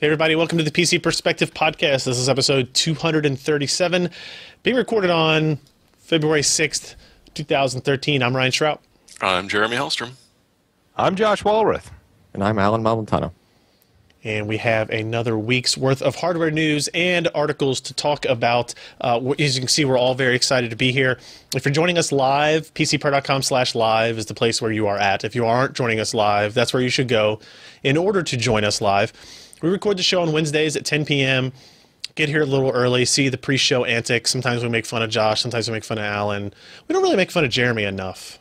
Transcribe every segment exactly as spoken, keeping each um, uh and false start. Hey everybody, welcome to the P C Perspective Podcast. This is episode two hundred thirty-seven, being recorded on February sixth, two thousand thirteen. I'm Ryan Shrout. I'm Jeremy Hellstrom. I'm Josh Walrath. And I'm Alan Malventano. And we have another week's worth of hardware news and articles to talk about. Uh, as you can see, we're all very excited to be here. If you're joining us live, p c per dot com slash live is the place where you are at. If you aren't joining us live, that's where you should go in order to join us live. We record the show on Wednesdays at ten p m Get here a little early, see the pre-show antics. Sometimes we make fun of Josh, sometimes we make fun of Alan. We don't really make fun of Jeremy enough.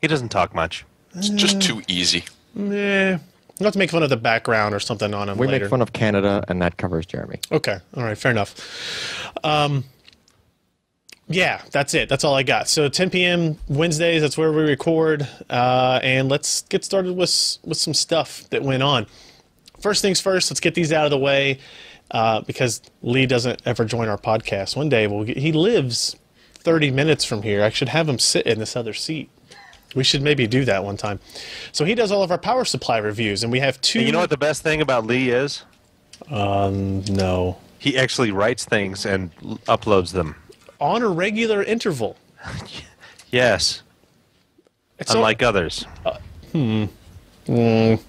He doesn't talk much. It's uh, just too easy. Yeah. We'll have to make fun of the background or something on him we later. We make fun of Canada, and that covers Jeremy. Okay. All right. Fair enough. Um, yeah, that's it. That's all I got. So ten p m Wednesdays, that's where we record. Uh, and let's get started with, with some stuff that went on. First things first, let's get these out of the way uh, because Lee doesn't ever join our podcast. One day, we'll get, he lives thirty minutes from here. I should have him sit in this other seat. We should maybe do that one time. So he does all of our power supply reviews, and we have two... And you know what the best thing about Lee is? Um, no. He actually writes things and l- uploads them. On a regular interval. Yes. It's Unlike all... others. Uh, hmm. Mm.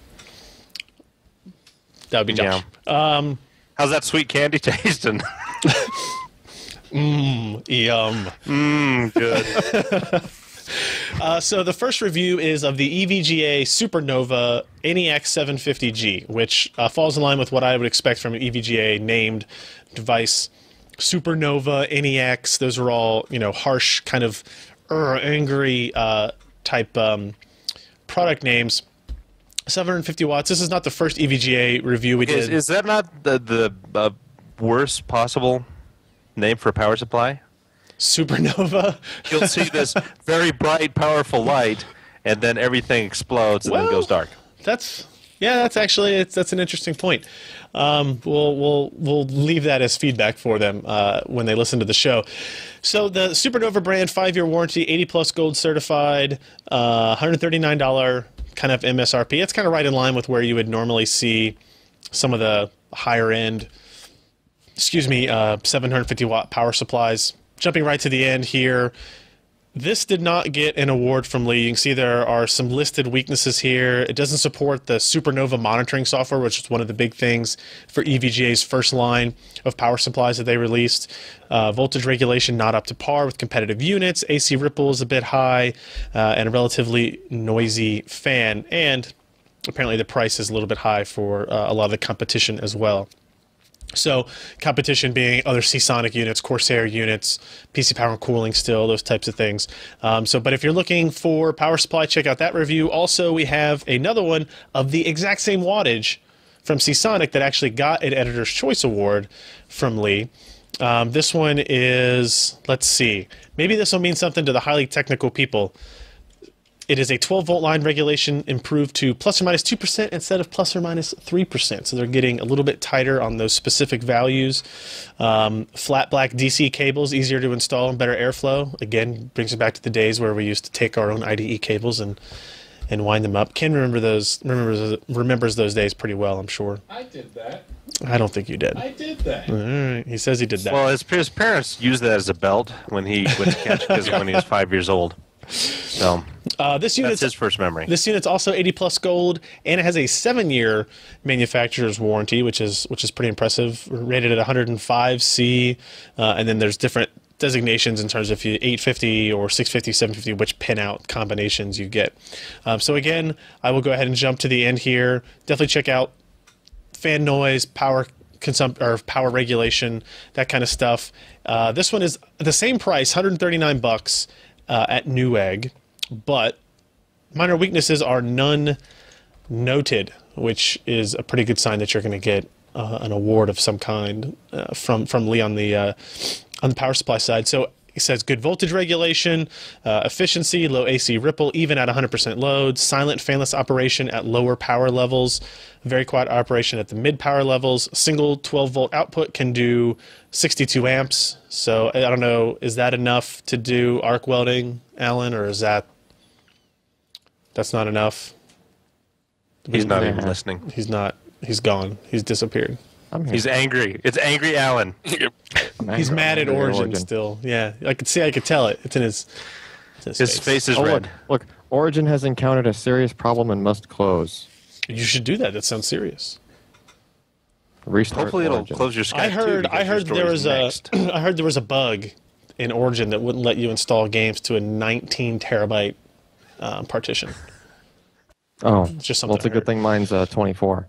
That would be Josh. Yeah. Um, How's that sweet candy tasting? Mmm, yum. Mmm, good. Uh, so the first review is of the E V G A Supernova ENIAC seven fifty G, which uh, falls in line with what I would expect from an E V G A-named device. Supernova, ENIACs, those are all, you know, harsh, kind of uh, angry uh, type um, product names. seven fifty watts. This is not the first E V G A review we did. Is, is that not the, the uh, worst possible name for a power supply? Supernova. You'll see this very bright, powerful light, and then everything explodes and well, then goes dark. That's yeah. That's actually it's, that's an interesting point. Um, we'll we'll we'll leave that as feedback for them uh, when they listen to the show. So the Supernova brand, five-year warranty, eighty plus gold certified, uh, one hundred thirty-nine dollars kind of M S R P. It's kind of right in line with where you would normally see some of the higher end. Excuse me, uh, seven fifty watt power supplies. Jumping right to the end here, this did not get an award from Lee. You can see there are some listed weaknesses here. It doesn't support the Supernova monitoring software, which is one of the big things for E V G A's first line of power supplies that they released. Uh, voltage regulation not up to par with competitive units. A C ripple is a bit high, uh, and a relatively noisy fan. And apparently the price is a little bit high for uh, a lot of the competition as well. So competition being other Seasonic units, Corsair units, P C Power and Cooling still, those types of things. Um, so, but if you're looking for power supply, check out that review. Also, we have another one of the exact same wattage from Seasonic that actually got an Editor's Choice Award from Lee. Um, this one is, let's see, maybe this will mean something to the highly technical people. It is a twelve volt line regulation improved to plus or minus two percent instead of plus or minus three percent. So they're getting a little bit tighter on those specific values. Um, flat black D C cables, easier to install and better airflow. Again, brings us back to the days where we used to take our own I D E cables and, and wind them up. Ken remember those, remembers, remembers those days pretty well, I'm sure. I did that. I don't think you did. I did that. All right. He says he did that. Well, his, his parents used that as a belt when he went to catechism when he was five years old. So uh, this unit's, that's his first memory. This unit's also eighty plus gold, and it has a seven year manufacturer's warranty, which is which is pretty impressive. Rated at one oh five C, uh, and then there's different designations in terms of if you eight fifty or six fifty, seven fifty, which pinout combinations you get. Um, so again, I will go ahead and jump to the end here. Definitely check out fan noise, power consump or power regulation, that kind of stuff. Uh, this one is the same price, one hundred thirty-nine bucks. Uh, at Newegg, but minor weaknesses are none noted, which is a pretty good sign that you're going to get uh, an award of some kind uh, from from Lee on the uh, on the power supply side. So it says good voltage regulation, uh, efficiency, low A C ripple, even at one hundred percent load, silent fanless operation at lower power levels, very quiet operation at the mid power levels. Single twelve volt output can do sixty-two amps. So I don't know, is that enough to do arc welding, Alan, or is that that's not enough? He's not even listening. He's not. He's gone. He's disappeared. I'm here. He's angry. It's angry Alan. I'm He's angry. mad at Origin, Origin still. Yeah, I could see. I could tell it. It's in his. It's in his, his face. face is oh, red. Look, look, Origin has encountered a serious problem and must close. You should do that. That sounds serious. Restart Hopefully, it'll Origin. close your Skype. I heard. Too I heard there was next. a. I heard there was a bug in Origin that wouldn't let you install games to a nineteen terabyte um, partition. Oh, it's just something. Well, it's a good thing mine's uh, twenty-four.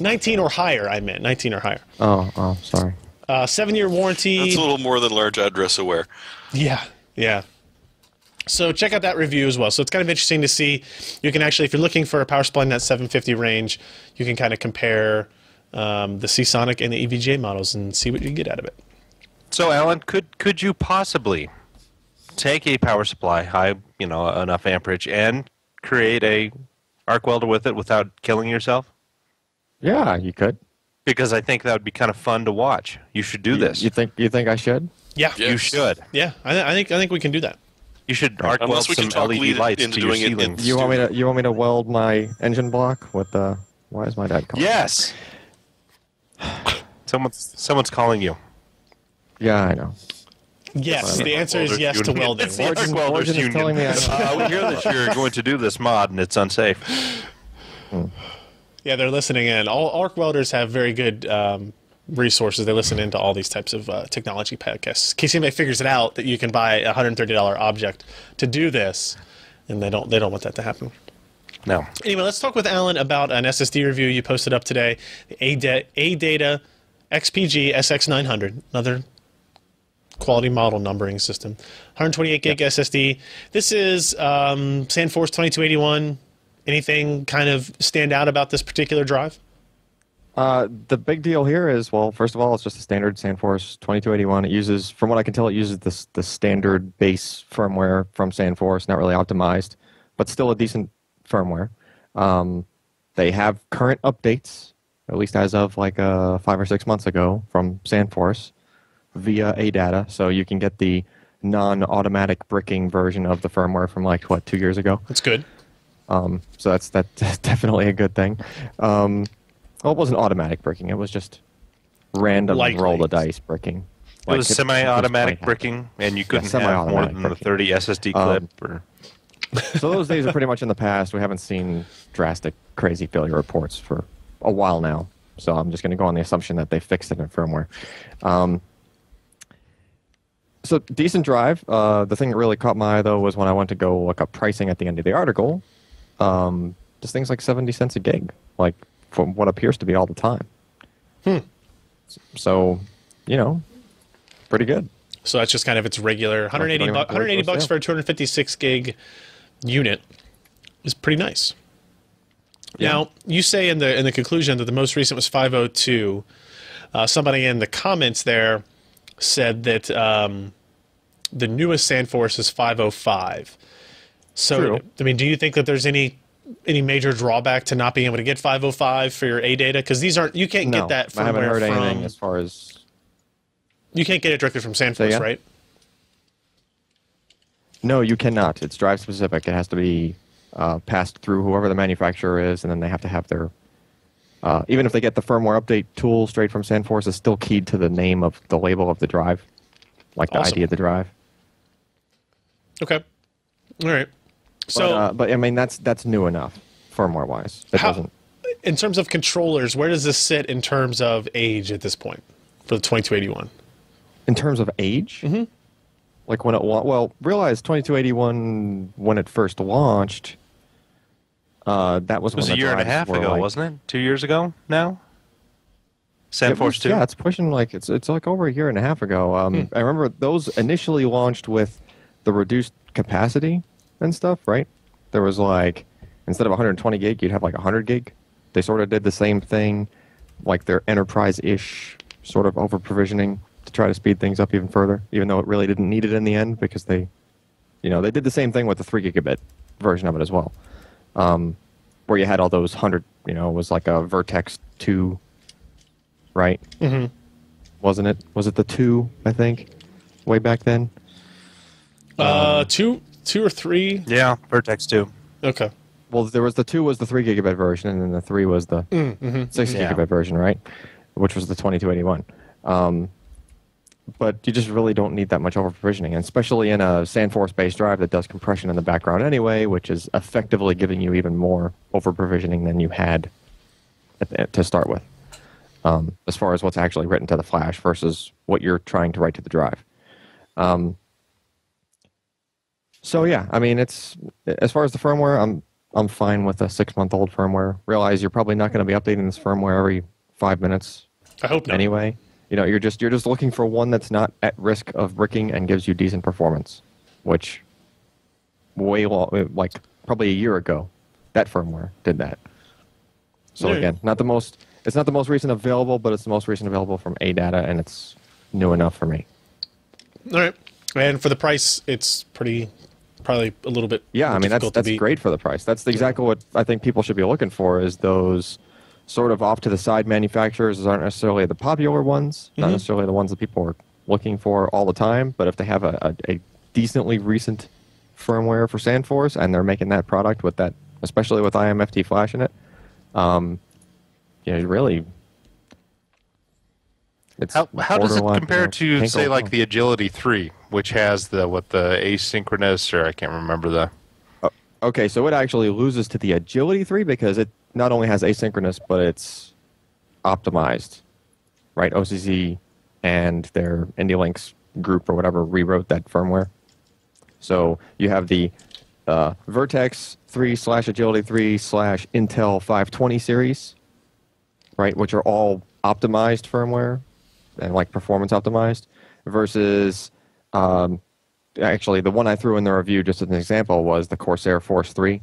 nineteen or higher, I meant. nineteen or higher. Oh, oh, sorry. Uh, seven-year warranty. That's a little more than large address aware. Yeah, yeah. So check out that review as well. So it's kind of interesting to see. You can actually, if you're looking for a power supply in that seven fifty range, you can kind of compare um, the Seasonic and the E V G A models and see what you get out of it. So, Alan, could could you possibly take a power supply high, you know, enough amperage and create a arc welder with it without killing yourself? Yeah, you could. Because I think that would be kind of fun to watch. You should do you, this. You think? You think I should? Yeah, yes. You should. Yeah, I, th I think I think we can do that. You should arc right. weld some L E D lights into to doing your ceiling. It in you want me to? You want me to weld my engine block with the? Uh, why is my dad calling? Yes. someone's someone's calling you. Yeah, I know. Yes, the answer is yes to welding. It's the Arc Welders Union. Telling me I uh, we hear that you're going to do this mod and it's unsafe. Hmm. Yeah, they're listening in. All arc welders have very good um, resources. They listen into all these types of uh, technology podcasts. In case anybody figures it out that you can buy a one hundred thirty dollar object to do this, and they don't they don't want that to happen. No. Anyway, let's talk with Alan about an S S D review you posted up today, the A-Data X P G S X nine hundred, another quality model numbering system. one twenty-eight gig yep. S S D. This is um, Sandforce twenty-two eighty-one. Anything kind of stand out about this particular drive? Uh, the big deal here is, well, first of all, it's just a standard Sandforce twenty-two eighty-one. It uses, from what I can tell, it uses the, the standard base firmware from Sandforce, not really optimized, but still a decent firmware. Um, they have current updates, at least as of like uh, five or six months ago from Sandforce via A data, so you can get the non-automatic bricking version of the firmware from like, what, two years ago? That's good. Um, so that's, that's definitely a good thing. Um, well, it wasn't automatic bricking. It was just random Lightly. roll the dice bricking. Like it was semi-automatic bricking, and you couldn't yeah, have more than a thirty S S D clip. Um, or... so those days are pretty much in the past. We haven't seen drastic, crazy failure reports for a while now. So I'm just going to go on the assumption that they fixed it in firmware. Um, so decent drive. Uh, the thing that really caught my eye, though, was when I went to go look up pricing at the end of the article. Um, just things like seventy cents a gig, like from what appears to be all the time. Hmm. So, you know, pretty good. So that's just kind of its regular one hundred eighty bucks for a two fifty-six gig unit is pretty nice. Yeah. Now, you say in the in the conclusion that the most recent was five oh two. Uh, somebody in the comments there said that um, the newest Sandforce is five oh five. So, True. I mean, do you think that there's any any major drawback to not being able to get five oh five for your A data? Because these aren't you can't no, get that firmware I haven't heard from, anything as far as you can't get it directly from Sandforce, right? No, you cannot. It's drive specific. It has to be uh, passed through whoever the manufacturer is, and then they have to have their uh, even if they get the firmware update tool straight from Sandforce, it's still keyed to the name of the label of the drive, like the awesome. I D of the drive. Okay, all right. So, but, uh, but I mean that's that's new enough firmware-wise. It how, doesn't. In terms of controllers, where does this sit in terms of age at this point for the twenty-two eighty-one? In terms of age, mm-hmm. like when it well, realize twenty-two eighty-one when it first launched. Uh, that was, it was when a year and a half ago, like, wasn't it? Two years ago now. Sandforce two. Yeah, it's pushing like it's it's like over a year and a half ago. Um, hmm. I remember those initially launched with the reduced capacity and stuff, right? There was like, instead of one hundred twenty gig, you'd have like one hundred gig. They sort of did the same thing, like their enterprise-ish sort of over-provisioning to try to speed things up even further, even though it really didn't need it in the end because they, you know, they did the same thing with the three gigabit version of it as well, um, where you had all those one hundred, you know, it was like a Vertex two, right? Mm-hmm. Wasn't it? Was it the two, I think, way back then? Uh, um, two... Two or three? Yeah, Vertex two. Okay. well, there was the two was the three gigabyte version, and then the three was the mm-hmm. six yeah. gigabyte version, right? Which was the twenty-two eighty-one. Um, but you just really don't need that much over provisioning, and especially in a Sandforce based drive that does compression in the background anyway, which is effectively giving you even more over provisioning than you had at the, to start with. Um, as far as what's actually written to the flash versus what you're trying to write to the drive. Um, so yeah, I mean, it's as far as the firmware, I'm I'm fine with a six-month-old firmware. Realize you're probably not going to be updating this firmware every five minutes. I hope not. Anyway, you know, you're just you're just looking for one that's not at risk of bricking and gives you decent performance, which way long, like probably a year ago, that firmware did that. So yeah. again, not the most. It's not the most recent available, but it's the most recent available from A data, and it's new enough for me. All right. And for the price, it's pretty, probably a little bit Yeah, I mean, that's, that's great for the price. That's exactly what I think people should be looking for, is those sort of off-to-the-side manufacturers aren't necessarily the popular ones, mm-hmm. not necessarily the ones that people are looking for all the time, but if they have a, a, a decently recent firmware for Sandforce, and they're making that product with that, especially with I M F T Flash in it, um... Yeah, really. It's how how does it compare to, to say, like the Agility three, which has the what the asynchronous, or I can't remember the. Oh, okay, so it actually loses to the Agility three because it not only has asynchronous, but it's optimized, right? O C Z and their IndieLinks group or whatever rewrote that firmware, so you have the uh, Vertex three slash Agility three slash Intel five twenty series. Right, which are all optimized firmware and like performance optimized, versus um, actually the one I threw in the review just as an example was the Corsair Force three,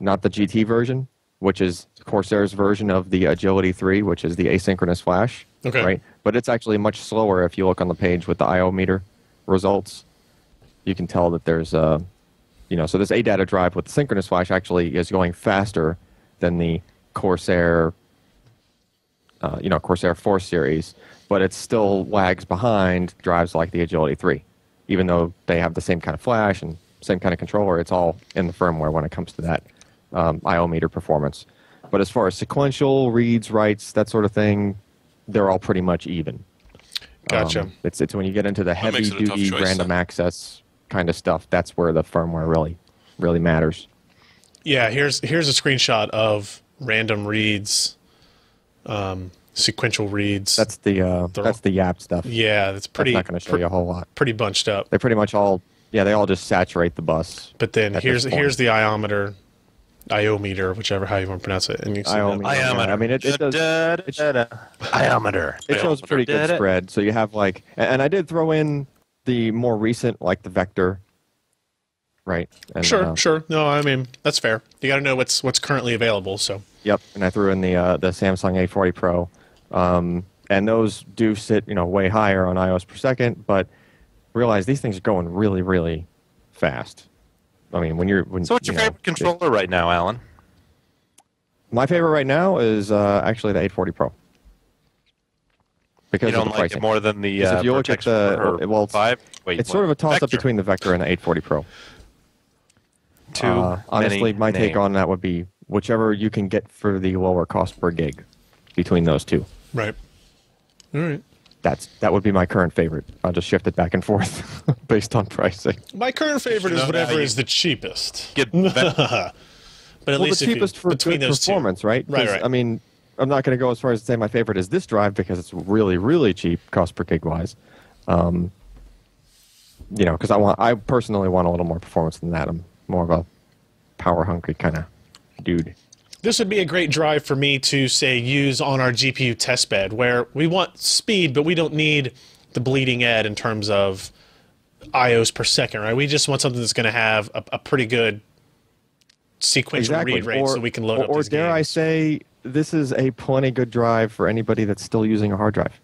not the G T version, which is Corsair's version of the Agility three, which is the asynchronous flash. Okay. Right, but it's actually much slower if you look on the page with the I O meter results. You can tell that there's a, you know, so this A data drive with the synchronous flash actually is going faster than the Corsair. Uh, you know, Corsair Force series, but it still lags behind drives like the Agility three. Even though they have the same kind of flash and same kind of controller, it's all in the firmware when it comes to that um, I O meter performance. But as far as sequential reads, writes, that sort of thing, they're all pretty much even. Gotcha. Um, it's, it's when you get into the heavy-duty random then. access kind of stuff, that's where the firmware really, really matters. Yeah, here's here's a screenshot of random reads. Um, sequential reads. That's the uh, that's the YAP stuff. Yeah, that's pretty. That's not going to show pre- you a whole lot. Pretty bunched up. They pretty much all. Yeah, they all just saturate the bus. But then here's here's the I O meter, I O meter, whichever how you want to pronounce it. And you I O meter. I O meter. I mean, it, it does. It, I O meter. It shows a pretty good spread. So you have like, and I did throw in the more recent, like the Vector. Right. And, sure. Uh, sure. No, I mean that's fair. You got to know what's what's currently available. So. Yep, and I threw in the uh, the Samsung eight forty Pro, um, and those do sit you know way higher on I O S per second. But realize these things are going really, really fast. I mean, when you're when, so what's you your know, favorite controller right now, Alan? My favorite right now is uh, actually the eight forty Pro. Because you don't like pricing. It more than the. Uh, if you look at the well, five. Wait, it's what? Sort of a toss Vector. Up between the Vector and the eight forty Pro. Too uh, honestly, my names. Take on that would be. Whichever you can get for the lower cost per gig between those two. Right. All right. That's, that would be my current favorite. I'll just shift it back and forth based on pricing. My current favorite is whatever is the cheapest. Get but at well, least the cheapest you, for between good those performance, two. Right? Right, right? I mean, I'm not going to go as far as to say my favorite is this drive because it's really, really cheap cost per gig wise. Um, you know, because I want, I personally want a little more performance than that. I'm more of a power hungry kind of. Dude, this would be a great drive for me to say use on our G P U testbed, where we want speed, but we don't need the bleeding edge in terms of I Os per second, right? We just want something that's going to have a, a pretty good sequential exactly. read rate, or, so we can load or, up. Or these dare games. I say, this is a plenty good drive for anybody that's still using a hard drive.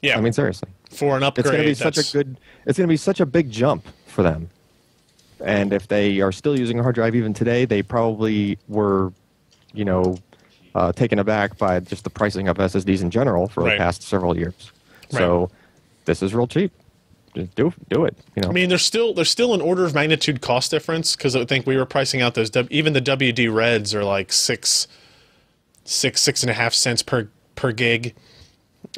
Yeah, I mean seriously, for an upgrade, it's going to be that's... such a good. It's going to be such a big jump for them. And if they are still using a hard drive even today, they probably were, you know, uh, taken aback by just the pricing of S S Ds in general for right. the past several years. Right. So this is real cheap. just do do it. You know, I mean, there's still there's still an order of magnitude cost difference, because I think we were pricing out those even the W D Reds are like six, six six and a half cents per per gig.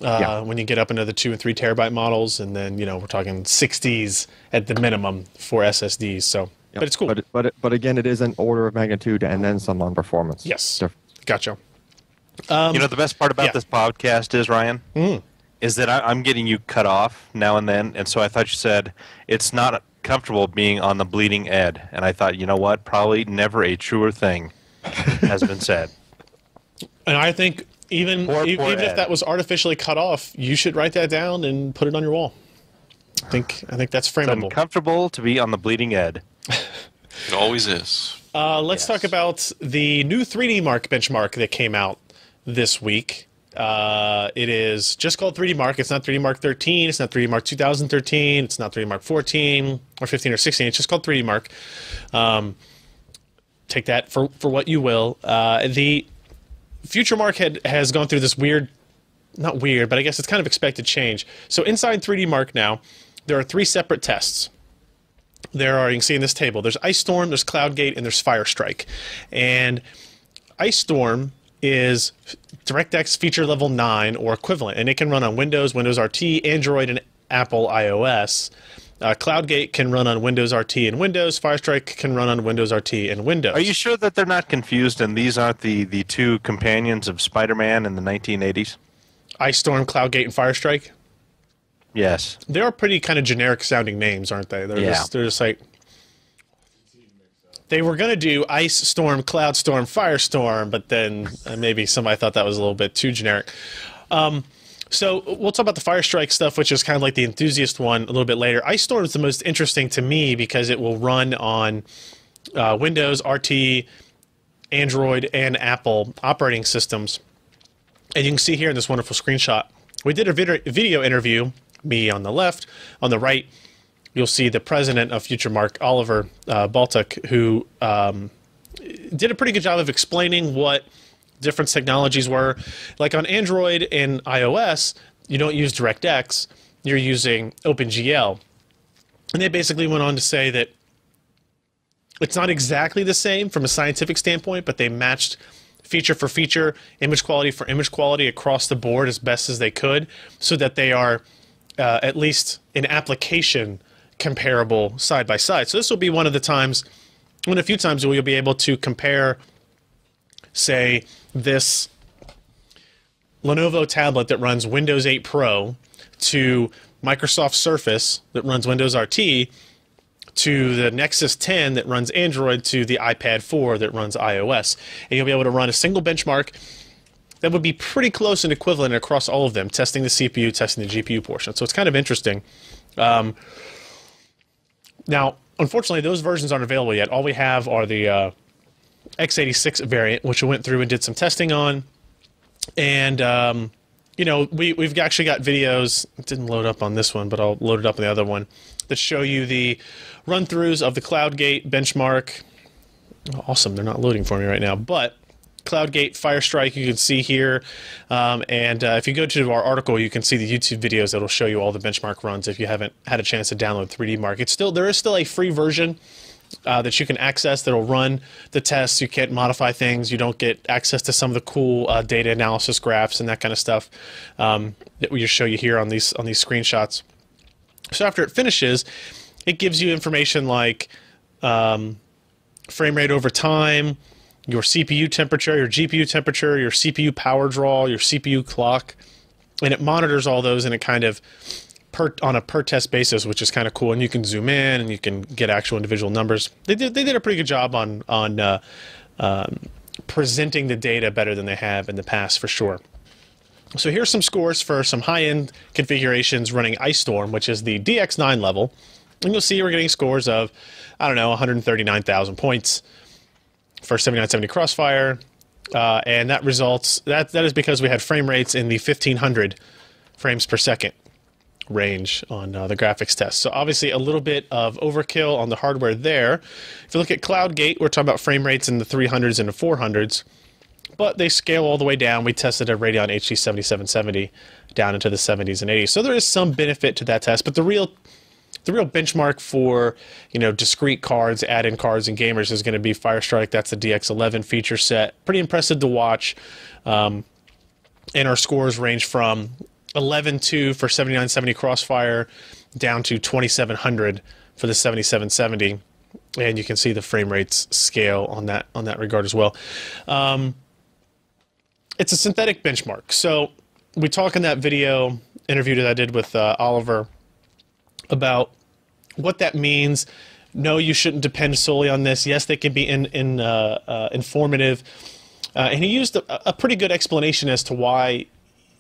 Uh, yeah. When you get up into the two and three terabyte models, and then you know we're talking sixties at the minimum for S S Ds. So, yep. But it's cool. But but but again, it is an order of magnitude and then some on performance. Yes, difference. Gotcha. Um, you know, the best part about yeah. this podcast is, Ryan, mm. is that I, I'm getting you cut off now and then, and so I thought you said it's not comfortable being on the bleeding edge, and I thought, you know what, probably never a truer thing has been said. And I think even poor, e poor even Ed. If that was artificially cut off, you should write that down and put it on your wall. I think I think that's frameable. It's uncomfortable to be on the bleeding edge. It always is. Uh, let's yes. talk about the new three D Mark benchmark that came out this week. Uh, it is just called three D Mark. It's not three D Mark thirteen. It's not three D Mark two thousand thirteen. It's not three D Mark fourteen or fifteen or sixteen. It's just called three D Mark. Um, take that for, for what you will. Uh, the FutureMark had, has gone through this weird, not weird, but I guess it's kind of expected change. So inside three D Mark now, there are three separate tests. There are, you can see in this table, there's Ice Storm, there's Cloudgate, and there's Fire Strike. And Ice Storm is DirectX feature level nine or equivalent, and it can run on Windows, Windows R T, Android, and Apple iOS. Uh, Cloudgate can run on Windows R T and Windows. Fire Strike can run on Windows R T and Windows. Are you sure that they're not confused and these aren't the, the two companions of Spider-Man in the nineteen eighties? Ice Storm, Cloudgate, and Fire Strike? Yes. They are pretty kind of generic sounding names, aren't they? They're, yeah. just, they're just like... They were going to do Ice Storm, Cloud Storm, Firestorm, but then uh, maybe somebody thought that was a little bit too generic. Um, so we'll talk about the Fire Strike stuff, which is kind of like the enthusiast one, a little bit later. Ice Storm is the most interesting to me because it will run on uh, Windows, R T, Android, and Apple operating systems. And you can see here in this wonderful screenshot, we did a vid video interview. Me on the left. On the right, you'll see the president of FutureMark, Oliver uh, Baltic, who um, did a pretty good job of explaining what different technologies were. Like on Android and iOS, you don't use DirectX, you're using OpenGL. And they basically went on to say that it's not exactly the same from a scientific standpoint, but they matched feature for feature, image quality for image quality across the board as best as they could, so that they are Uh, at least in application comparable side by side. So this will be one of the times, one of the few times where you'll be able to compare, say, this Lenovo tablet that runs Windows eight Pro to Microsoft Surface that runs Windows R T to the Nexus ten that runs Android to the iPad four that runs iOS. And you'll be able to run a single benchmark that would be pretty close and equivalent across all of them, testing the C P U, testing the G P U portion. So it's kind of interesting. Um, now, unfortunately, those versions aren't available yet. All we have are the uh, x eighty-six variant, which we went through and did some testing on. And, um, you know, we, we've actually got videos. It didn't load up on this one, but I'll load it up on the other one, that show you the run-throughs of the Cloudgate benchmark. Oh, awesome, they're not loading for me right now, but... Cloudgate, Fire Strike, you can see here, um, and uh, if you go to our article, you can see the YouTube videos that'll show you all the benchmark runs. If you haven't had a chance to download three D Mark, it's still there is still a free version uh, that you can access that'll run the tests. You can't modify things. You don't get access to some of the cool uh, data analysis graphs and that kind of stuff um, that we just show you here on these on these screenshots. So after it finishes, it gives you information like um, frame rate over time, your C P U temperature, your G P U temperature, your C P U power draw, your C P U clock, and it monitors all those in a kind of per, on a per test basis, which is kind of cool. And you can zoom in and you can get actual individual numbers. They did they did a pretty good job on on uh, um, presenting the data better than they have in the past for sure. So here's some scores for some high end configurations running Ice Storm, which is the D X nine level, and you'll see we're getting scores of I don't know one hundred thirty-nine thousand points for seventy-nine seventy Crossfire, uh, and that results that that is because we had frame rates in the fifteen hundred frames per second range on uh, the graphics test. So obviously a little bit of overkill on the hardware there. If you look at Cloudgate, we're talking about frame rates in the three hundreds and the four hundreds, but they scale all the way down. We tested a Radeon H D seventy-seven seventy down into the seventies and eighties, so there is some benefit to that test. But the real the real benchmark for, you know, discrete cards, add-in cards, and gamers is going to be Fire Strike. That's the D X eleven feature set. Pretty impressive to watch. Um, and our scores range from eleven point two for seventy-nine seventy Crossfire down to twenty-seven hundred for the seventy-seven seventy. And you can see the frame rates scale on that on that regard as well. Um, it's a synthetic benchmark. So we talk in that video interview that I did with uh, Oliver about what that means. No, you shouldn't depend solely on this. Yes, they can be in, in, uh, uh, informative. Uh, and he used a, a pretty good explanation as to why,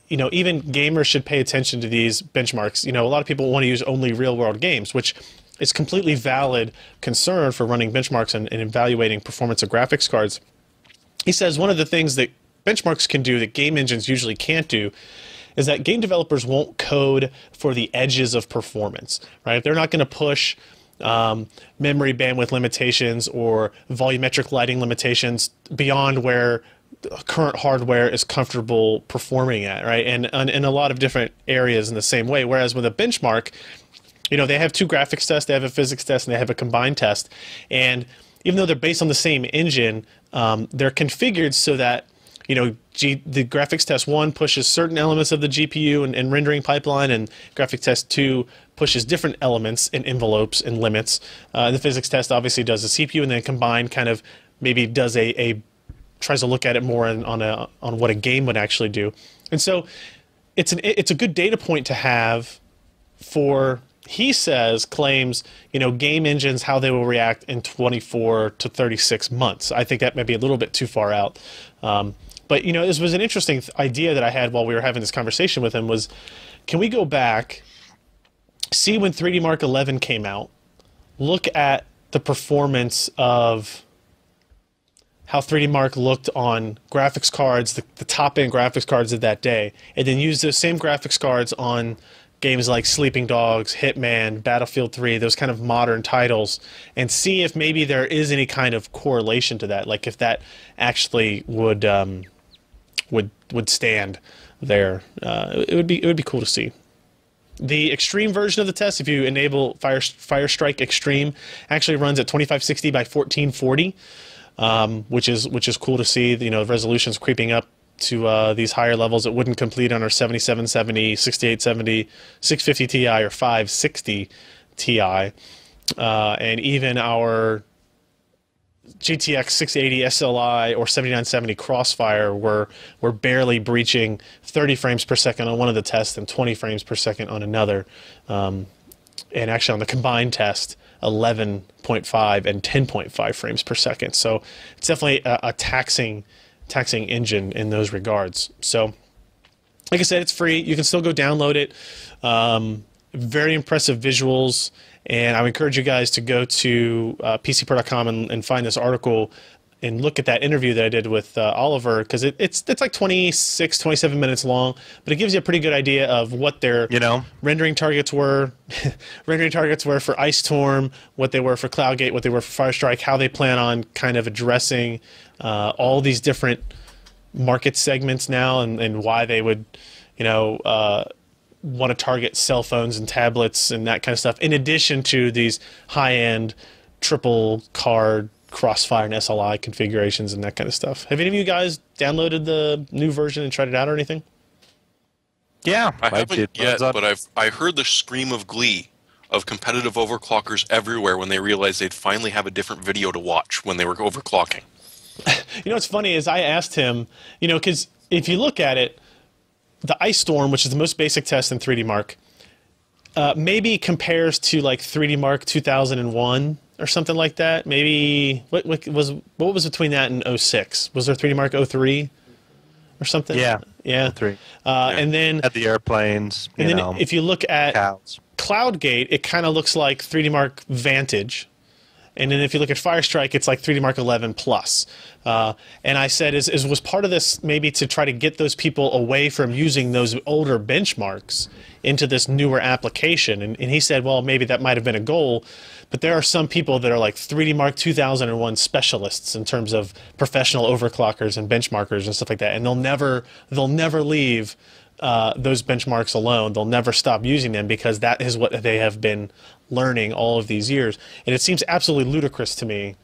you know, even gamers should pay attention to these benchmarks. You know, a lot of people want to use only real-world games, which is completely valid concern for running benchmarks and, and evaluating performance of graphics cards. He says one of the things that benchmarks can do that game engines usually can't do is that game developers won't code for the edges of performance, right? They're not going to push um, memory bandwidth limitations or volumetric lighting limitations beyond where current hardware is comfortable performing at, right? And in a lot of different areas in the same way. Whereas with a benchmark, you know, they have two graphics tests, they have a physics test, and they have a combined test. And even though they're based on the same engine, um, they're configured so that, you know, G the graphics test one pushes certain elements of the G P U and, and rendering pipeline, and graphics test two pushes different elements and envelopes and limits. Uh, and the physics test obviously does the C P U, and then combined kind of maybe does a, a tries to look at it more on, on a on what a game would actually do. And so it's an it's a good data point to have for, he says, claims, you know, game engines, how they will react in twenty-four to thirty-six months. I think that may be a little bit too far out. Um, But, you know, this was an interesting idea that I had while we were having this conversation with him was, can we go back, see when three D Mark eleven came out, look at the performance of how three D Mark looked on graphics cards, the, the top-end graphics cards of that day, and then use those same graphics cards on games like Sleeping Dogs, Hitman, Battlefield three, those kind of modern titles, and see if maybe there is any kind of correlation to that, like if that actually would... Um, would would stand there. Uh, it would be it would be cool to see. The extreme version of the test, if you enable Fire Fire Strike Extreme, actually runs at twenty-five sixty by fourteen forty, um, which is which is cool to see. You know, the resolution's creeping up to uh, these higher levels. It wouldn't complete on our seventy-seven seventy, sixty-eight seventy, six fifty T I, or five sixty T I, uh, and even our G T X six eighty S L I or seventy-nine seventy Crossfire were, were barely breaching thirty frames per second on one of the tests and twenty frames per second on another. Um, and actually on the combined test, eleven point five and ten point five frames per second. So it's definitely a, a taxing, taxing engine in those regards. So like I said, it's free. You can still go download it. Um, very impressive visuals. And I would encourage you guys to go to uh, P C per dot com and, and find this article and look at that interview that I did with uh, Oliver, because it, it's it's like twenty-six, twenty-seven minutes long, but it gives you a pretty good idea of what their you know rendering targets were, rendering targets were for Ice Storm, what they were for Cloudgate, what they were for Fire Strike, how they plan on kind of addressing uh, all these different market segments now, and, and why they would, you know. Uh, want to target cell phones and tablets and that kind of stuff, in addition to these high-end triple card Crossfire and S L I configurations and that kind of stuff. Have any of you guys downloaded the new version and tried it out or anything? Yeah, I haven't yet, but I've I heard the scream of glee of competitive overclockers everywhere when they realized they'd finally have a different video to watch when they were overclocking. You know what's funny is I asked him, you know, because if you look at it, the Ice Storm, which is the most basic test in three D Mark, uh, maybe compares to like three D Mark two thousand one or something like that. Maybe what, what was what was between that and oh six? Was there three D Mark oh three or something? Yeah, yeah, three. Uh, yeah. And then at the airplanes. And you then know, if you look at cows. Cloudgate, it kind of looks like three D Mark Vantage. And then if you look at Fire Strike, it's like three D Mark eleven plus. Uh, and I said, is, is was part of this maybe to try to get those people away from using those older benchmarks into this newer application? And, and he said, well, maybe that might have been a goal. But there are some people that are like three D Mark two thousand one specialists in terms of professional overclockers and benchmarkers and stuff like that. And they'll never, they'll never leave uh, those benchmarks alone. They'll never stop using them because that is what they have been learning all of these years. And it seems absolutely ludicrous to me.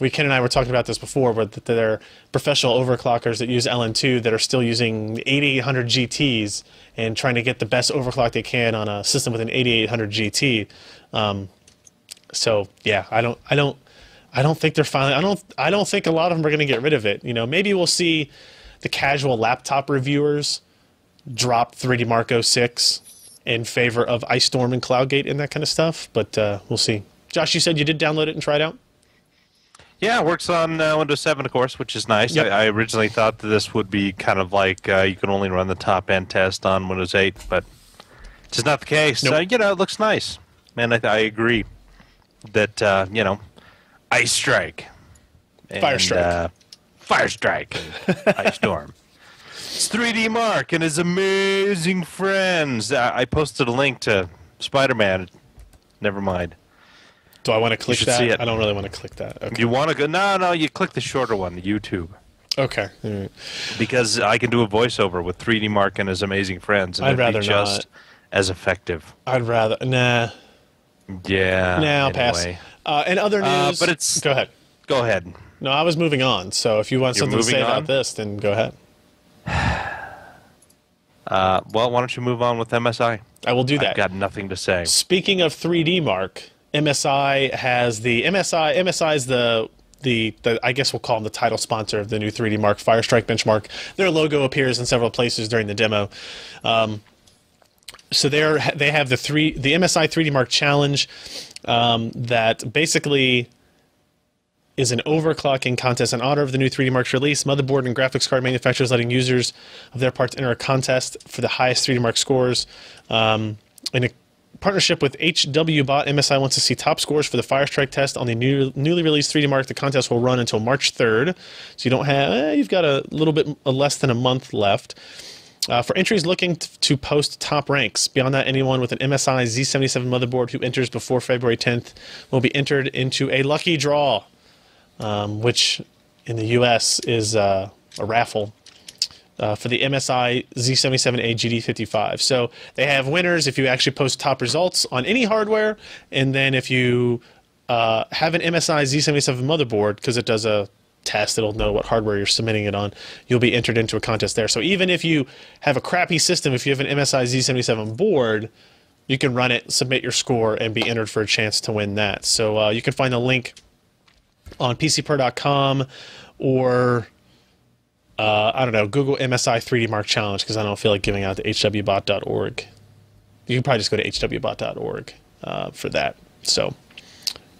We, Ken and I were talking about this before, but there are professional overclockers that use L N two that are still using eighty-eight hundred G Ts and trying to get the best overclock they can on a system with an eighty-eight hundred G T. Um, so yeah, I don't, I don't, I don't think they're finally. I don't, I don't think a lot of them are going to get rid of it. You know, maybe we'll see the casual laptop reviewers drop three D Mark oh six in favor of Ice Storm and Cloudgate and that kind of stuff. But uh, we'll see. Josh, you said you did download it and try it out. Yeah, it works on uh, Windows seven, of course, which is nice. Yep. I, I originally thought that this would be kind of like uh, you can only run the top-end test on Windows eight, but it's just not the case. Nope. Uh, you know, it looks nice. And I, I agree that, uh, you know, Ice Strike. And, Fire Strike. Uh, Fire Strike. Ice Storm. It's three D Mark and his amazing friends. Uh, I posted a link to Spider-Man. Never mind. Do I want to click that? I don't really want to click that. Okay. You want to go? No, no. You click the shorter one, the YouTube. Okay. Right. Because I can do a voiceover with three D Mark and his amazing friends, and I'd rather be just not. As effective. I'd rather nah. Yeah. Nah, I'll pass. Uh, and other news. Uh, but it's go ahead. Go ahead. No, I was moving on. So if you want You're something to say on? About this, then go ahead. uh, well, why don't you move on with M S I? I will do that. I've got nothing to say. Speaking of three D Mark. M S I has the M S I. M S I is the, the the I guess we'll call them the title sponsor of the new three D Mark Fire Strike benchmark. Their logo appears in several places during the demo. Um, so they're they have the three the M S I three D Mark Challenge um, that basically is an overclocking contest in honor of the new three D Mark's release. Motherboard and graphics card manufacturers letting users of their parts enter a contest for the highest three D Mark scores. Um, in a partnership with H W Bot, M S I wants to see top scores for the Fire Strike test on the new, newly released three D Mark. The contest will run until March third, so you don't have eh, you've got a little bit less than a month left uh, for entries looking t to post top ranks. Beyond that, anyone with an M S I Z seventy-seven motherboard who enters before February tenth will be entered into a lucky draw, um, which in the U S is uh, a raffle. Uh, for the M S I Z seventy-seven A G D fifty-five. So they have winners if you actually post top results on any hardware, and then if you uh, have an M S I Z seventy-seven motherboard, because it does a test, it'll know what hardware you're submitting it on, you'll be entered into a contest there. So even if you have a crappy system, if you have an M S I Z seventy-seven board, you can run it, submit your score, and be entered for a chance to win that. So uh, you can find the link on P C per dot com or... Uh, I don't know, Google M S I three D Mark Challenge, because I don't feel like giving out to H W bot dot org. You can probably just go to H W bot dot org uh, for that. So,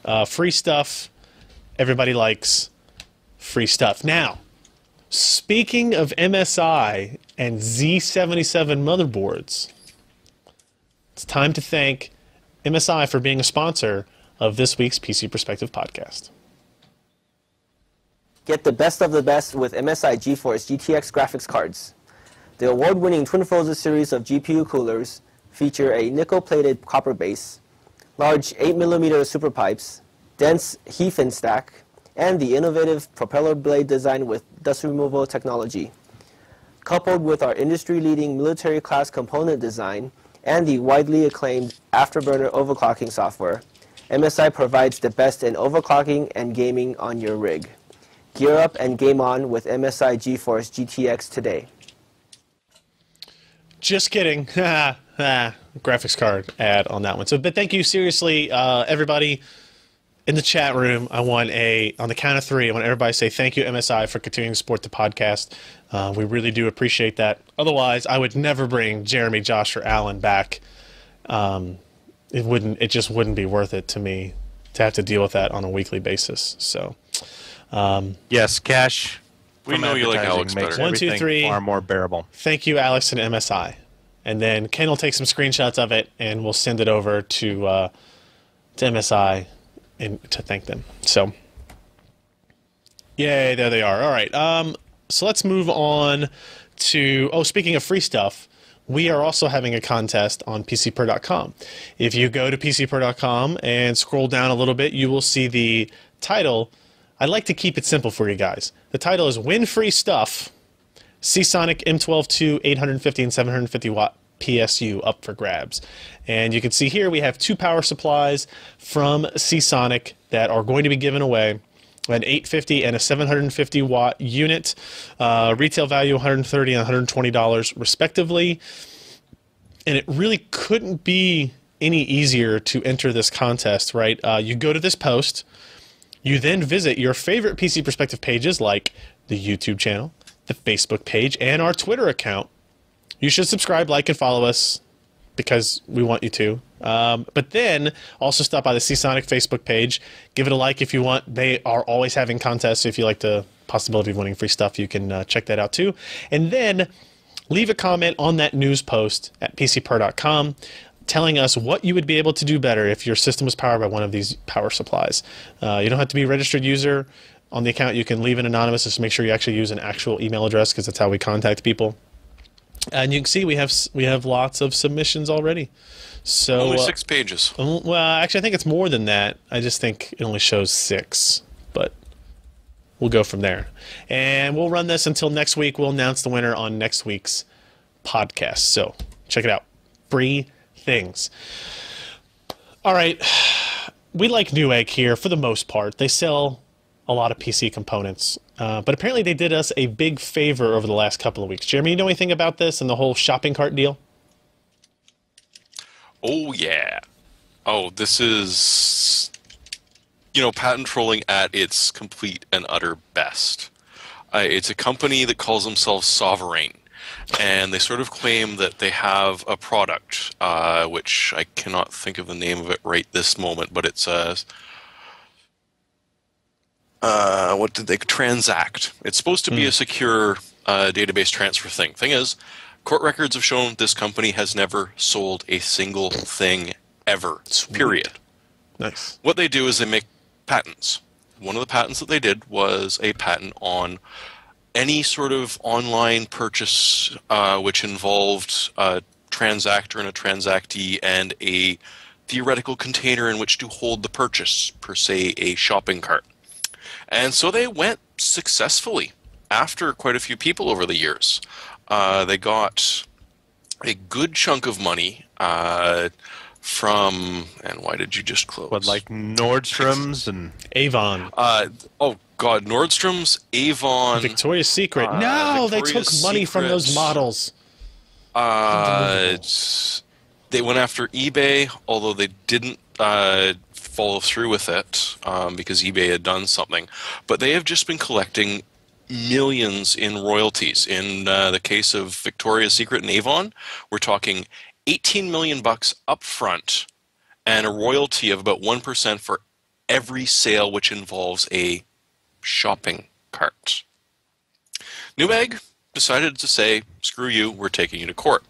uh, free stuff. Everybody likes free stuff. Now, speaking of M S I and Z seventy-seven motherboards, it's time to thank M S I for being a sponsor of this week's P C Perspective Podcast. Get the best of the best with M S I GeForce G T X graphics cards. The award-winning Twin Frozer series of G P U coolers feature a nickel-plated copper base, large eight millimeter super pipes, dense heat fin stack, and the innovative propeller blade design with dust removal technology. Coupled with our industry-leading military-class component design and the widely acclaimed Afterburner overclocking software, M S I provides the best in overclocking and gaming on your rig. Gear up and game on with M S I GeForce G T X today. Just kidding. Graphics card ad on that one. So, but thank you seriously, uh, everybody in the chat room. I want a on the count of three. I want everybody to say thank you, M S I, for continuing to support the podcast. Uh, we really do appreciate that. Otherwise, I would never bring Jeremy, Josh, or Alan back. Um, it wouldn't. It just wouldn't be worth it to me to have to deal with that on a weekly basis. So. Um, yes, Cash. We know you like Alex better. One, two, three. Far more bearable. Thank you, Alex and M S I. And then Ken will take some screenshots of it, and we'll send it over to uh, to M S I and to thank them. So, yay, there they are. All right. Um, so let's move on to. Oh, speaking of free stuff. We are also having a contest on P C per dot com. If you go to P C per dot com and scroll down a little bit, you will see the title. I like to keep it simple for you guys. The title is Win Free Stuff, Seasonic M twelve two eight hundred fifty and seven hundred fifty watt P S U up for grabs. And you can see here we have two power supplies from Seasonic that are going to be given away, an eight fifty and a seven hundred fifty watt unit, uh, retail value one hundred thirty dollars and one hundred twenty dollars respectively. And it really couldn't be any easier to enter this contest, right? Uh, you go to this post, you then visit your favorite P C Perspective pages like the YouTube channel, the Facebook page, and our Twitter account. You should subscribe, like, and follow us because we want you to. Um, but then also stop by the Seasonic Facebook page. Give it a like if you want. They are always having contests, so if you like the possibility of winning free stuff, you can uh, check that out too. And then leave a comment on that news post at P C per dot com telling us what you would be able to do better if your system was powered by one of these power supplies. Uh, you don't have to be a registered user on the account. You can leave it anonymous. Just make sure you actually use an actual email address because that's how we contact people. And you can see we have we have lots of submissions already. So only six uh, pages. Well, actually, I think it's more than that. I just think it only shows six, but we'll go from there. And we'll run this until next week. We'll announce the winner on next week's podcast. So check it out. Free things. All right. We like Newegg here for the most part. They sell a lot of P C components. Uh, but apparently they did us a big favor over the last couple of weeks. Jeremy, you know anything about this and the whole shopping cart deal? Oh, yeah. Oh, this is, you know, patent trolling at its complete and utter best. Uh, it's a company that calls themselves Sovereign, and they sort of claim that they have a product, uh, which I cannot think of the name of it right this moment, but it's a... Uh, what did they transact? It's supposed to be mm. a secure uh, database transfer thing. Thing is, court records have shown this company has never sold a single thing ever. Sweet. Period. Nice. What they do is they make patents. One of the patents that they did was a patent on any sort of online purchase uh, which involved a transactor and a transactee and a theoretical container in which to hold the purchase, per se a shopping cart. And so they went successfully after quite a few people over the years. Uh, they got a good chunk of money uh, from, and why did you just close? What, like Nordstrom's and Avon? Uh, oh, God, Nordstrom's, Avon. Victoria's Secret. Uh, no, Victoria's they took Secret. money from those models. Uh, they went after eBay, although they didn't. Uh, follow through with it um, because eBay had done something, but they have just been collecting millions in royalties. In uh, the case of Victoria's Secret and Avon, we're talking eighteen million bucks up front and a royalty of about one percent for every sale which involves a shopping cart. Newegg decided to say, screw you, we're taking you to court.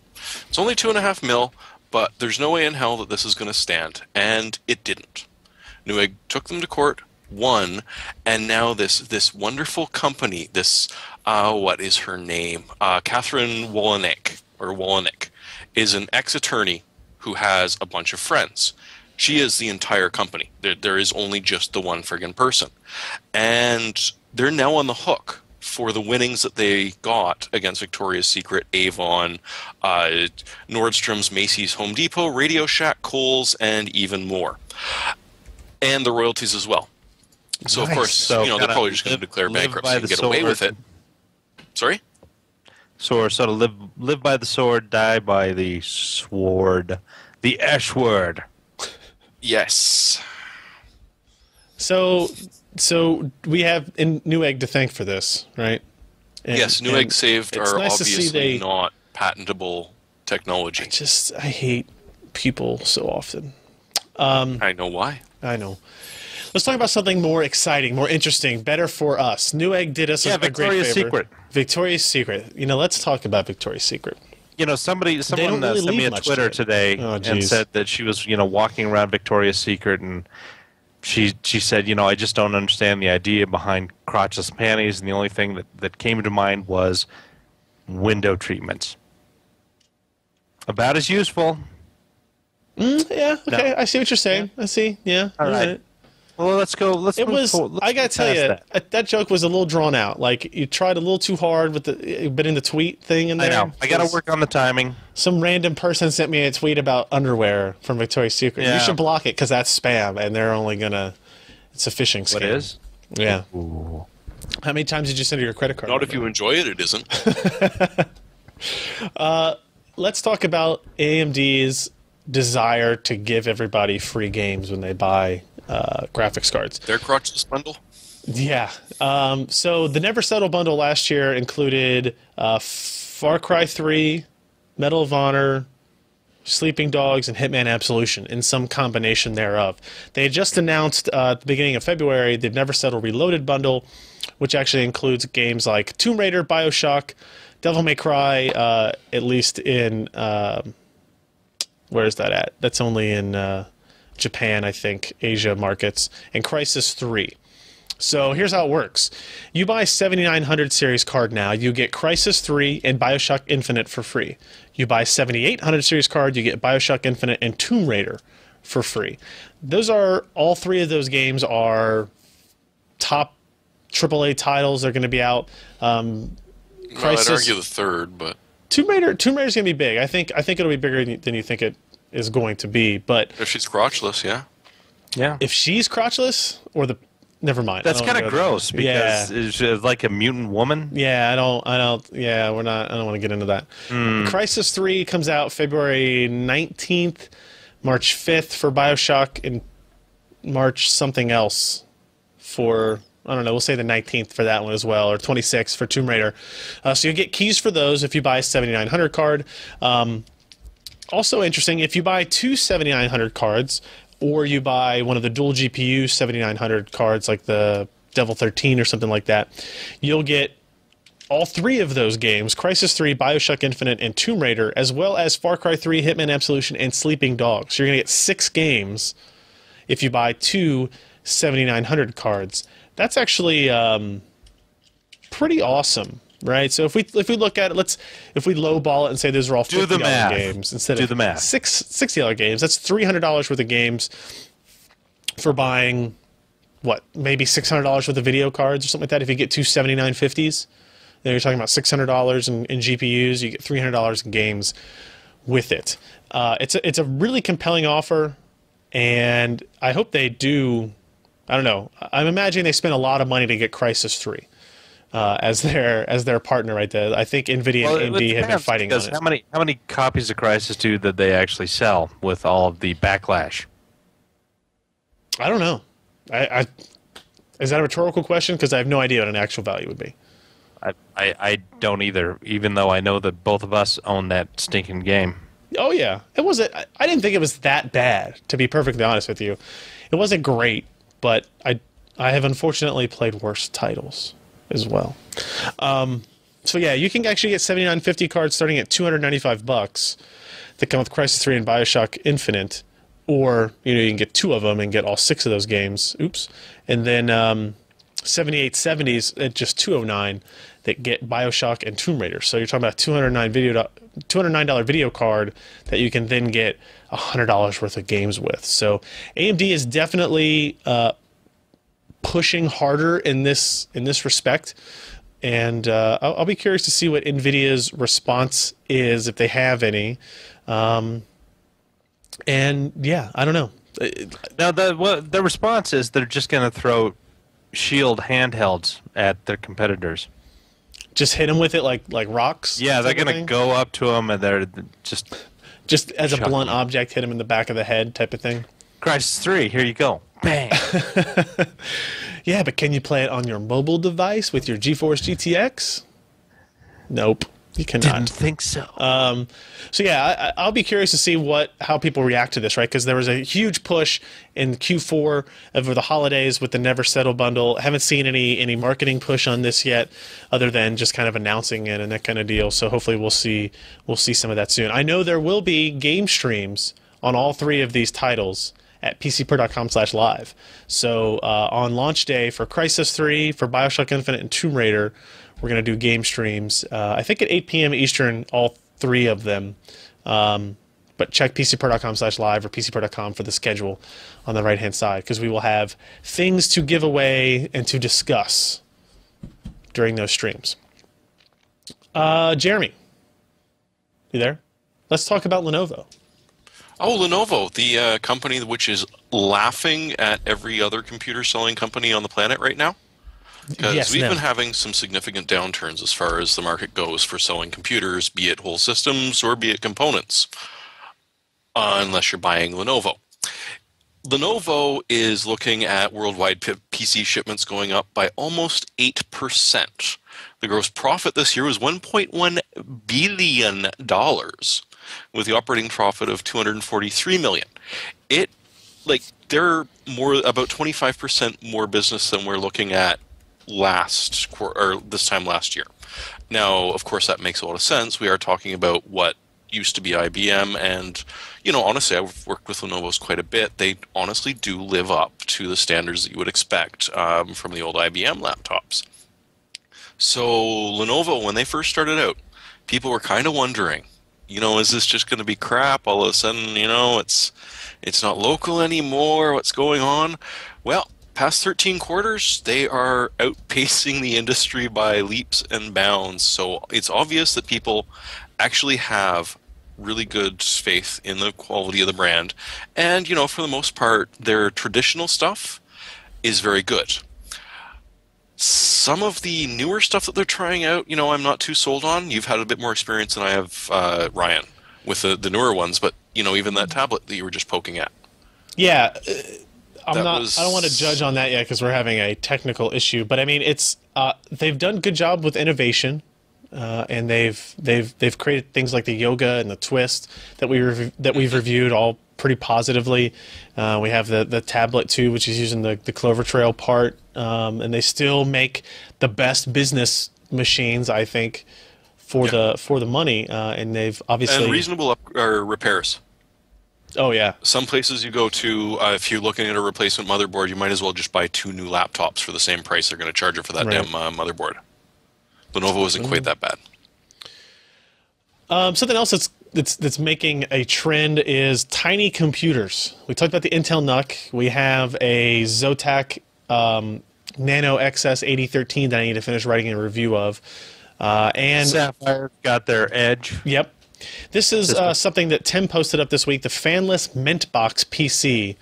It's only two and a half mil, but there's no way in hell that this is going to stand, and it didn't. Newegg took them to court, won, and now this this wonderful company, this uh, what is her name, uh, Catherine Wolinick or Wolinick, is an ex-attorney who has a bunch of friends. She is the entire company. There there is only just the one friggin' person, and they're now on the hook for the winnings that they got against Victoria's Secret, Avon, uh, Nordstrom's, Macy's, Home Depot, Radio Shack, Kohl's, and even more. And the royalties as well. So, nice. Of course, so you know, they're probably just going to declare bankruptcy and get away with it. Sorry? So, sort of live, live by the sword, die by the sword. The Esh word. Yes. So... So we have Newegg to thank for this, right? And, yes, Newegg saved our nice obviously they, not patentable technology. I just I hate people so often. Um, I know why. I know. Let's talk about something more exciting, more interesting, better for us. Newegg did us yeah, a Victoria's great favor. Secret. Victoria's Secret. You know, let's talk about Victoria's Secret. You know, somebody someone really uh, sent me a Twitter to today oh, and said that she was, you know, walking around Victoria's Secret and. She she said, you know, I just don't understand the idea behind crotchless panties, and the only thing that, that came to mind was window treatments. About as useful. Mm, yeah, okay, no. I see what you're saying. Yeah. I see, yeah. All right. Well, let's go. Let's it was. Let's I gotta tell you, that. that joke was a little drawn out. Like you tried a little too hard with the bit in the tweet thing in there. I know. I gotta work on the timing. Some random person sent me a tweet about underwear from Victoria's Secret. Yeah. You should block it because that's spam, and they're only gonna. It's a phishing scam. What is? Yeah. Ooh. How many times did you send your credit card? Not if you enjoy it. It isn't. uh, let's talk about A M D's desire to give everybody free games when they buy. Uh, graphics cards. Their crotchless bundle? Yeah. Um, so the Never Settle bundle last year included uh, Far Cry three, Medal of Honor, Sleeping Dogs, and Hitman Absolution in some combination thereof. They had just announced uh, at the beginning of February the Never Settle Reloaded bundle, which actually includes games like Tomb Raider, BioShock, Devil May Cry, uh, at least in... Uh, where is that at? That's only in... Uh, Japan, I think, Asia markets, and Crysis three. So here's how it works. You buy a seventy-nine hundred series card now, you get Crysis three and BioShock Infinite for free. You buy a seventy-eight hundred series card, you get BioShock Infinite and Tomb Raider for free. Those are, all three of those games are top triple A titles. They're going to be out. Um, well, I'd argue the third, but... Tomb Raider, Tomb Raider's going to be big. I think, I think it'll be bigger than you think it is going to be, but if she's crotchless, yeah, yeah. If she's crotchless, or the never mind. That's kind of gross there. Because yeah. She's like a mutant woman. Yeah, I don't, I don't. Yeah, we're not. I don't want to get into that. Mm. Crysis three comes out February nineteenth, March fifth for BioShock, and March something else for I don't know. We'll say the nineteenth for that one as well, or twenty-sixth for Tomb Raider. Uh, so you get keys for those if you buy a seventy-nine hundred card. Um, Also interesting, if you buy two seventy-nine hundred cards, or you buy one of the dual G P U seventy-nine hundred cards like the Devil thirteen or something like that, you'll get all three of those games, Crysis three, BioShock Infinite, and Tomb Raider, as well as Far Cry three, Hitman Absolution, and Sleeping Dogs. So you're going to get six games if you buy two seventy-nine hundred cards. That's actually um, pretty awesome. Right, so if we if we look at it, let's if we lowball it and say those are all fifty dollar games instead of six sixty dollar games, that's three hundred dollars worth of games for buying what maybe six hundred dollars worth of video cards or something like that. If you get two seventy nine fifties, then you're talking about six hundred dollars in, in G P Us. You get three hundred dollars in games with it. Uh, it's a, it's a really compelling offer, and I hope they do. I don't know. I'm imagining they spent a lot of money to get Crysis three. Uh, as their as their partner right there. I think NVIDIA well, and A M D have been fighting on it. How many, how many copies of Crysis two did they actually sell with all of the backlash? I don't know. I, I Is that a rhetorical question? Because I have no idea what an actual value would be. I, I, I don't either, even though I know that both of us own that stinking game. Oh, yeah. It wasn't. I, I didn't think it was that bad, to be perfectly honest with you. It wasn't great, but I, I have unfortunately played worse titles as well. Um, so yeah, you can actually get seventy-nine fifty cards starting at two hundred ninety-five bucks that come with Crysis three and BioShock Infinite, or you know you can get two of them and get all six of those games. Oops. And then um, seventy-eight seventies at just two oh nine that get BioShock and Tomb Raider. So you're talking about two hundred nine dollar video card that you can then get one hundred dollars worth of games with. So A M D is definitely uh, pushing harder in this in this respect, and uh, I'll, I'll be curious to see what NVIDIA's response is, if they have any. Um, and yeah, I don't know. Now the well, the response is they're just going to throw shield handhelds at their competitors. Just hit them with it like like rocks. Yeah, they're going to go up to them and they're just just as a blunt them. object, hit them in the back of the head type of thing. Crysis three, here you go. Bang. Yeah, but can you play it on your mobile device with your GeForce G T X? Nope, you cannot. Didn't think so. Um, so yeah, I, I'll be curious to see what how people react to this, right? Because there was a huge push in Q four over the holidays with the Never Settle bundle. I haven't seen any any marketing push on this yet, other than just kind of announcing it and that kind of deal. So hopefully we'll see we'll see some of that soon. I know there will be game streams on all three of these titles at P C per dot com slash live. So uh, on launch day for Crysis three, for BioShock Infinite, and Tomb Raider, we're going to do game streams. Uh, I think at eight p m Eastern, all three of them. Um, But check P C Per dot com slash live or P C Per dot com for the schedule on the right-hand side, because we will have things to give away and to discuss during those streams. Uh, Jeremy, you there? Let's talk about Lenovo. Oh, Lenovo, the uh, company which is laughing at every other computer-selling company on the planet right now. Because yes, we've no. been having some significant downturns as far as the market goes for selling computers, be it whole systems or be it components, uh, unless you're buying Lenovo. Lenovo is looking at worldwide P C shipments going up by almost eight percent. The gross profit this year was one point one billion dollars with the operating profit of two hundred forty-three million dollars. It, like, they're more, about twenty-five percent more business than we're looking at last quarter, or this time last year. Now, of course, that makes a lot of sense. We are talking about what used to be I B M, and, you know, honestly, I've worked with Lenovo's quite a bit. They honestly do live up to the standards that you would expect um, from the old I B M laptops. So Lenovo, when they first started out, people were kind of wondering, you know, is this just going to be crap? All of a sudden, you know, it's it's not local anymore. What's going on? Well, past thirteen quarters, they are outpacing the industry by leaps and bounds. So it's obvious that people actually have really good faith in the quality of the brand. And, you know, for the most part, their traditional stuff is very good. Some of the newer stuff that they're trying out, you know, I'm not too sold on. You've had a bit more experience than I have, uh, Ryan, with the, the newer ones. But, you know, even that tablet that you were just poking at. Yeah. I'm not, was... I don't want to judge on that yet because we're having a technical issue. But I mean, it's uh, they've done a good job with innovation, uh, and they've they've they've created things like the Yoga and the Twist that we rev that we've reviewed all pretty positively. Uh, we have the the tablet too, which is using the the Clover Trail part, um, and they still make the best business machines, I think, for yeah. the for the money, uh, and they've obviously and reasonable up or repairs. Oh, yeah. Some places you go to, uh, if you're looking at a replacement motherboard, you might as well just buy two new laptops for the same price they're going to charge you for that right. damn uh, motherboard. Lenovo isn't quite that bad. Um, something else that's, that's, that's making a trend is tiny computers. We talked about the Intel N U C. We have a Zotac um, Nano X S eighty thirteen that I need to finish writing a review of. Uh, and Sapphire got their edge. Yep. This is uh, something that Tim posted up this week, the fanless Mintbox P C.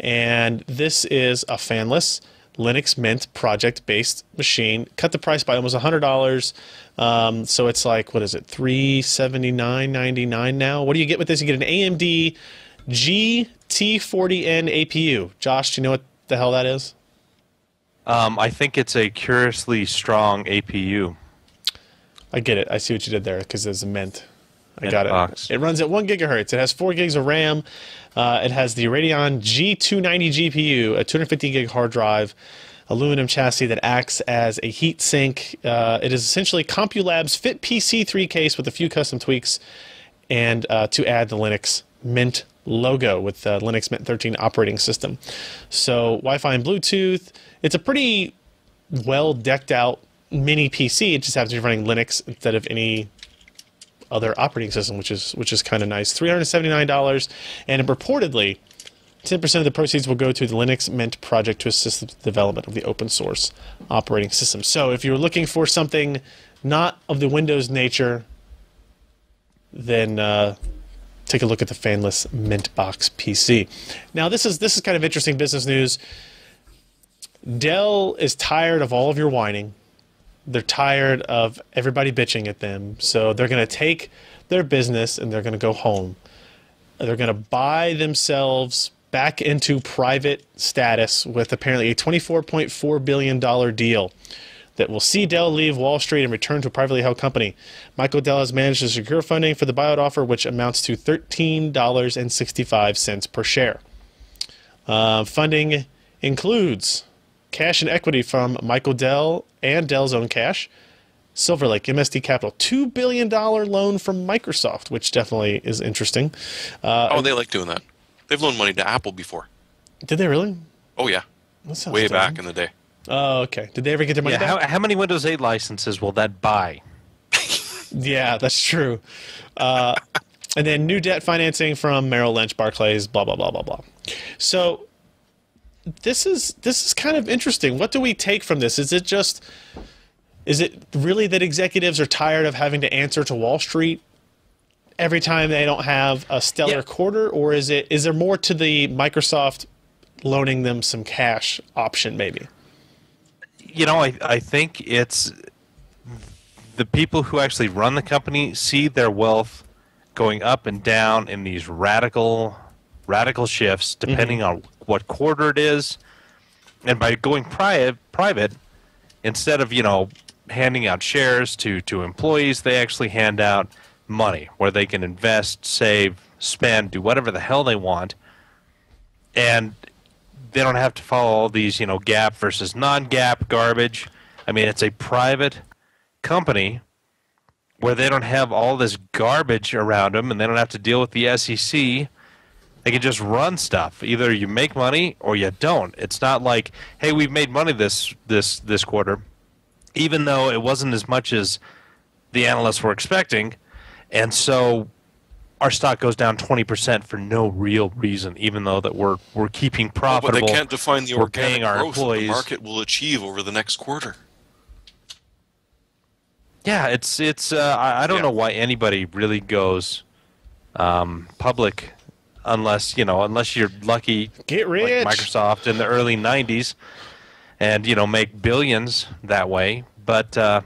And this is a fanless Linux Mint project-based machine. Cut the price by almost one hundred dollars. Um, so it's like, what is it, three hundred seventy-nine ninety-nine now? What do you get with this? You get an A M D G T forty N A P U. Josh, do you know what the hell that is? Um, I think it's a curiously strong A P U. I get it. I see what you did there because there's a Mint. I got it. It runs at one gigahertz. It has four gigs of RAM. Uh, it has the Radeon G two ninety G P U, a two hundred fifty gig hard drive, aluminum chassis that acts as a heat sink. Uh, it is essentially CompuLab's Fit P C three case with a few custom tweaks, and uh, to add the Linux Mint logo with the Linux Mint thirteen operating system. So Wi-Fi and Bluetooth. It's a pretty well decked out mini P C. It just happens to be running Linux instead of any other operating system, which is which is kind of nice. three hundred seventy-nine dollars, and reportedly ten percent of the proceeds will go to the Linux Mint project to assist the development of the open source operating system. So if you're looking for something not of the Windows nature, then uh, take a look at the fanless Mintbox P C. Now this is this is kind of interesting business news. Dell is tired of all of your whining. They're tired of everybody bitching at them. So they're going to take their business and they're going to go home. They're going to buy themselves back into private status with apparently a twenty-four point four billion dollar deal that will see Dell leave Wall Street and return to a privately held company. Michael Dell has managed to secure funding for the buyout offer, which amounts to thirteen dollars and sixty-five cents per share. Uh, funding includes cash and equity from Michael Dell and Dell's own cash, Silver Lake, M S D Capital, two billion dollar loan from Microsoft, which definitely is interesting. Uh, oh, they like doing that. They've loaned money to Apple before. Did they really? Oh, yeah. Way back in the day. Oh, okay. Did they ever get their money yeah, back? How, how many Windows eight licenses will that buy? Yeah, that's true. Uh, And then new debt financing from Merrill Lynch, Barclays, blah, blah, blah, blah, blah. So this is this is kind of interesting. What do we take from this? Is it just, is it really that executives are tired of having to answer to Wall Street every time they don't have a stellar yeah. quarter? Or is it is there more to the Microsoft loaning them some cash option maybe? You know, I, I think it's the people who actually run the company see their wealth going up and down in these radical radical shifts depending mm-hmm. on what quarter it is. And by going private, private, instead of, you know, handing out shares to, to employees, they actually hand out money where they can invest, save, spend, do whatever the hell they want. And they don't have to follow all these, you know, GAAP versus non-GAAP garbage. I mean, it's a private company where they don't have all this garbage around them, and they don't have to deal with the S E C. They can just run stuff. Either you make money or you don't. It's not like, hey, we've made money this this this quarter, even though it wasn't as much as the analysts were expecting, and so our stock goes down twenty percent for no real reason, even though that we're we're keeping profitable. Well, but they can't define the organic growth the market will achieve over the next quarter. Yeah, it's it's. Uh, I, I don't yeah. know why anybody really goes um, public, unless you know, unless you're lucky, get rich, like Microsoft in the early nineties, and you know, make billions that way. But uh,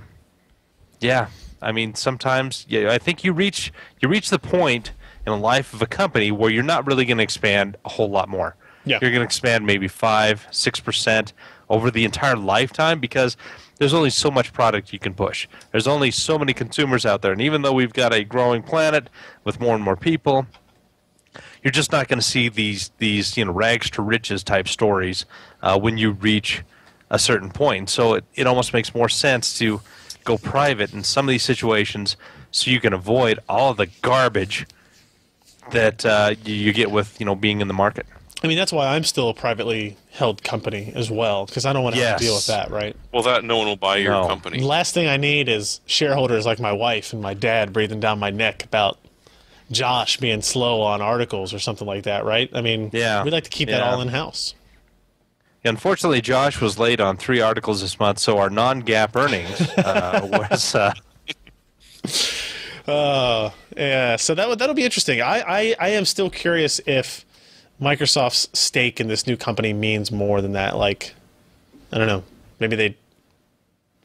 yeah, I mean, sometimes yeah, I think you reach you reach the point in the life of a company where you're not really going to expand a whole lot more. Yeah, you're going to expand maybe five, six percent over the entire lifetime because there's only so much product you can push. There's only so many consumers out there. And even though we've got a growing planet with more and more people, you're just not going to see these, these you know, rags to riches type stories uh, when you reach a certain point. So it, it almost makes more sense to go private in some of these situations so you can avoid all the garbage that uh, you get with, you know, being in the market. I mean, that's why I'm still a privately held company as well, because I don't want to yes. have to deal with that, right? Well, that no one will buy your no. company. Last thing I need is shareholders like my wife and my dad breathing down my neck about Josh being slow on articles or something like that, right? I mean, yeah. we'd like to keep yeah. that all in-house. Unfortunately, Josh was late on three articles this month, so our non-GAAP earnings uh, was... Uh... uh, yeah, so that, that'll be interesting. I, I, I am still curious if Microsoft's stake in this new company means more than that. Like, I don't know. Maybe they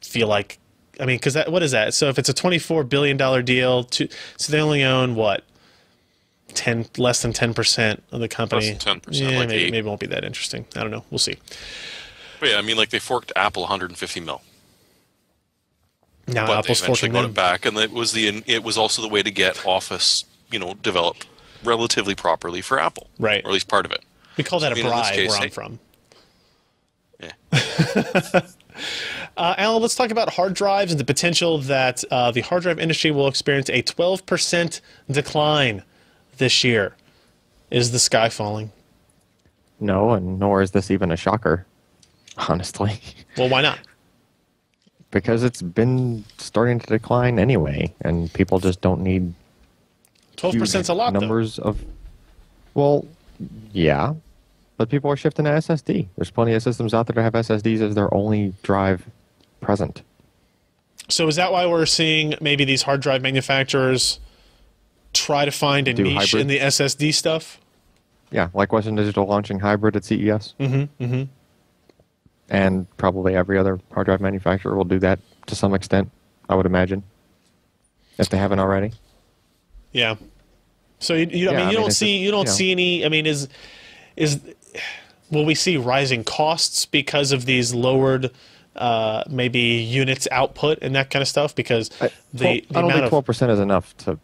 feel like, I mean, because that, what is that? So if it's a twenty-four billion dollar deal, to, so they only own what, ten less than ten percent of the company. Less than ten percent. Yeah, like maybe, maybe it won't be that interesting. I don't know. We'll see. But yeah, I mean, like they forked Apple one hundred fifty mil. No, but Apple's they eventually forking got them. It back, and it was the it was also the way to get Office, you know, developed relatively properly for Apple, right? Or at least part of it. We call that so, a I mean, bribe case, where I'm from. Yeah. uh, Alan, let's talk about hard drives and the potential that uh, the hard drive industry will experience a twelve percent decline this year. Is the sky falling? No, and nor is this even a shocker, honestly. Well, why not? Because it's been starting to decline anyway, and people just don't need... twelve percent's a lot, numbers though. Of, well, yeah, but people are shifting to S S D. There's plenty of systems out there that have S S Ds as their only drive present. So is that why we're seeing maybe these hard drive manufacturers try to find a Do niche hybrid. in the S S D stuff? Yeah, like Western Digital launching hybrid at C E S. Mm-hmm, mm-hmm. And probably every other hard drive manufacturer will do that to some extent, I would imagine, if they haven't already. Yeah, so you, you, yeah, I mean, you I mean, don't see you don't you know. see any. I mean, is is will we see rising costs because of these lowered uh, maybe units output and that kind of stuff? Because I, the, the I don't think twelve percent is enough to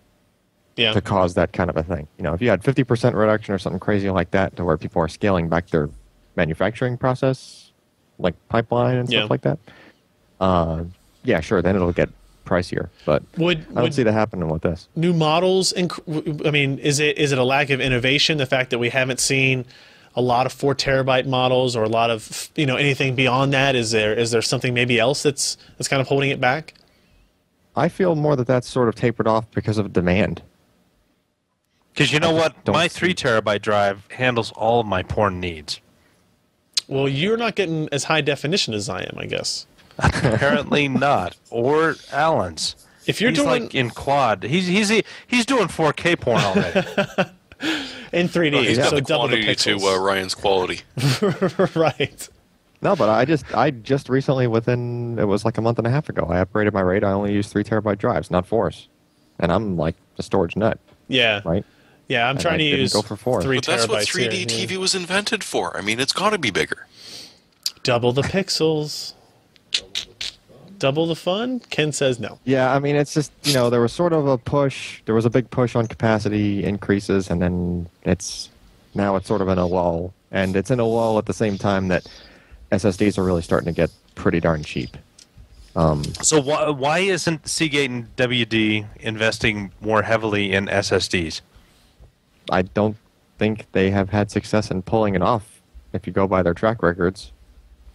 yeah. to cause that kind of a thing. You know, if you had fifty percent reduction or something crazy like that, to where people are scaling back their manufacturing process, like pipeline and stuff yeah. like that. Uh, yeah, sure. Then it'll get pricier, but would, I don't would see that happening with this. New models, I mean, is it is it a lack of innovation? The fact that we haven't seen a lot of four terabyte models or a lot of you know anything beyond that. Is there is there something maybe else that's that's kind of holding it back? I feel more that that's sort of tapered off because of demand. Because you know what? My three terabyte drive handles all of my porn needs. Well, you're not getting as high definition as I am, I guess. Apparently not. Or Alan's. If you're he's doing like in quad, he's he's he's doing four K porn already. In three D, well, he's so got the double quantity the pixels. To uh, Ryan's quality. Right. No, but I just I just recently, within it was like a month and a half ago, I upgraded my RAID. I only use three terabyte drives, not fours, and I'm like a storage nut. Yeah. Right. Yeah, I'm and trying I to use go for four. three but that's what three D here. T V yeah. was invented for. I mean, it's got to be bigger. Double the pixels. Double the fun? Ken says no. Yeah, I mean, it's just, you know, there was sort of a push. There was a big push on capacity increases, and then it's now it's sort of in a lull. And it's in a lull at the same time that S S Ds are really starting to get pretty darn cheap. Um, so wh why isn't Seagate and W D investing more heavily in S S Ds? I don't think they have had success in pulling it off, if you go by their track records.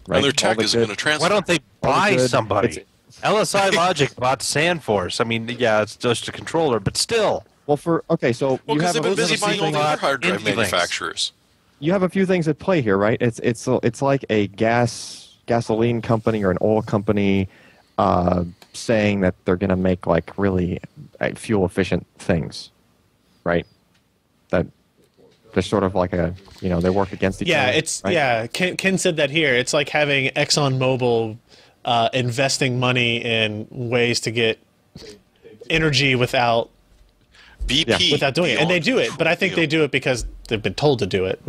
Right. And their tech is going to transfer. Why don't they buy the somebody? L S I Logic bought Sandforce. I mean, yeah, it's just a controller, but still. Well, for okay, so well, you have they've been busy buying all the other hard drive manufacturers. You have a few things at play here, right? It's it's it's like a gas gasoline company or an oil company uh, saying that they're going to make like really fuel efficient things, right? That. They're sort of like a, you know, they work against each yeah, other. Yeah, it's right? yeah. Ken, Ken said that here. It's like having ExxonMobil uh, investing money in ways to get energy without B P without doing it, and they do it. But I think they do it because they've been told to do it.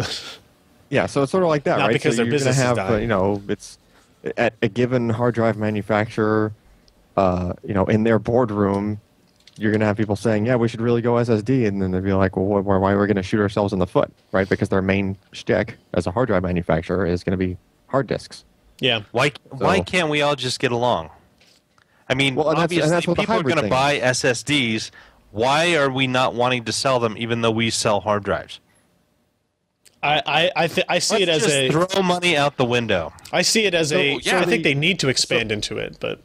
Yeah, so it's sort of like that, Not right? Because so their business have, is dying. You know, it's at a given hard drive manufacturer, uh, you know, in their boardroom. You're going to have people saying, yeah, we should really go S S D. And then they'll be like, well, wh wh why are we going to shoot ourselves in the foot, right? Because their main shtick as a hard drive manufacturer is going to be hard disks. Yeah. Why, so, why can't we all just get along? I mean, well, and obviously, that's, and that's people are going to buy is. S S Ds. Why are we not wanting to sell them even though we sell hard drives? I, I, I, th I see Let's it as just a... throw money out the window. I see it as so, a... Yeah, so I the, think they need to expand so, into it, but...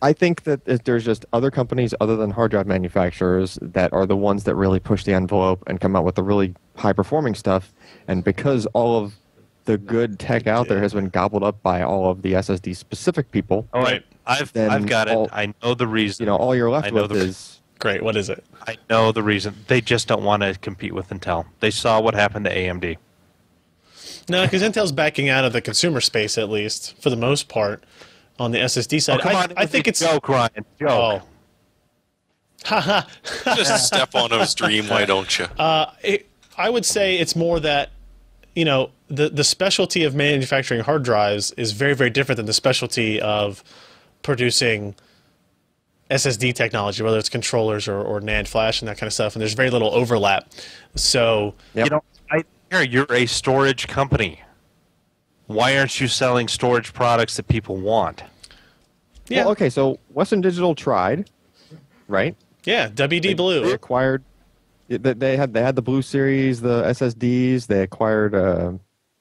I think that there's just other companies other than hard drive manufacturers that are the ones that really push the envelope and come out with the really high-performing stuff. And because all of the good tech out there has been gobbled up by all of the S S D-specific people... All right. I've, I've got all, it. I know the reason. You know, all you're left with is... Great. What is it? I know the reason. They just don't want to compete with Intel. They saw what happened to A M D. No, because Intel's backing out of the consumer space, at least, for the most part. On the S S D side, oh, come on, I, I think it's... Joke, Ryan, joke. Haha. Oh. Just step on his dream, why don't you? Uh, it, I would say it's more that, you know, the, the specialty of manufacturing hard drives is very, very different than the specialty of producing S S D technology, whether it's controllers or, or NAND flash and that kind of stuff, and there's very little overlap. So... Yep. You know, I hear you're a storage company. Why aren't you selling storage products that people want? Yeah. Well, okay, so Western Digital tried, right? Yeah, W D they, Blue. They acquired. They had they had the Blue series, the S S Ds. They acquired. Uh,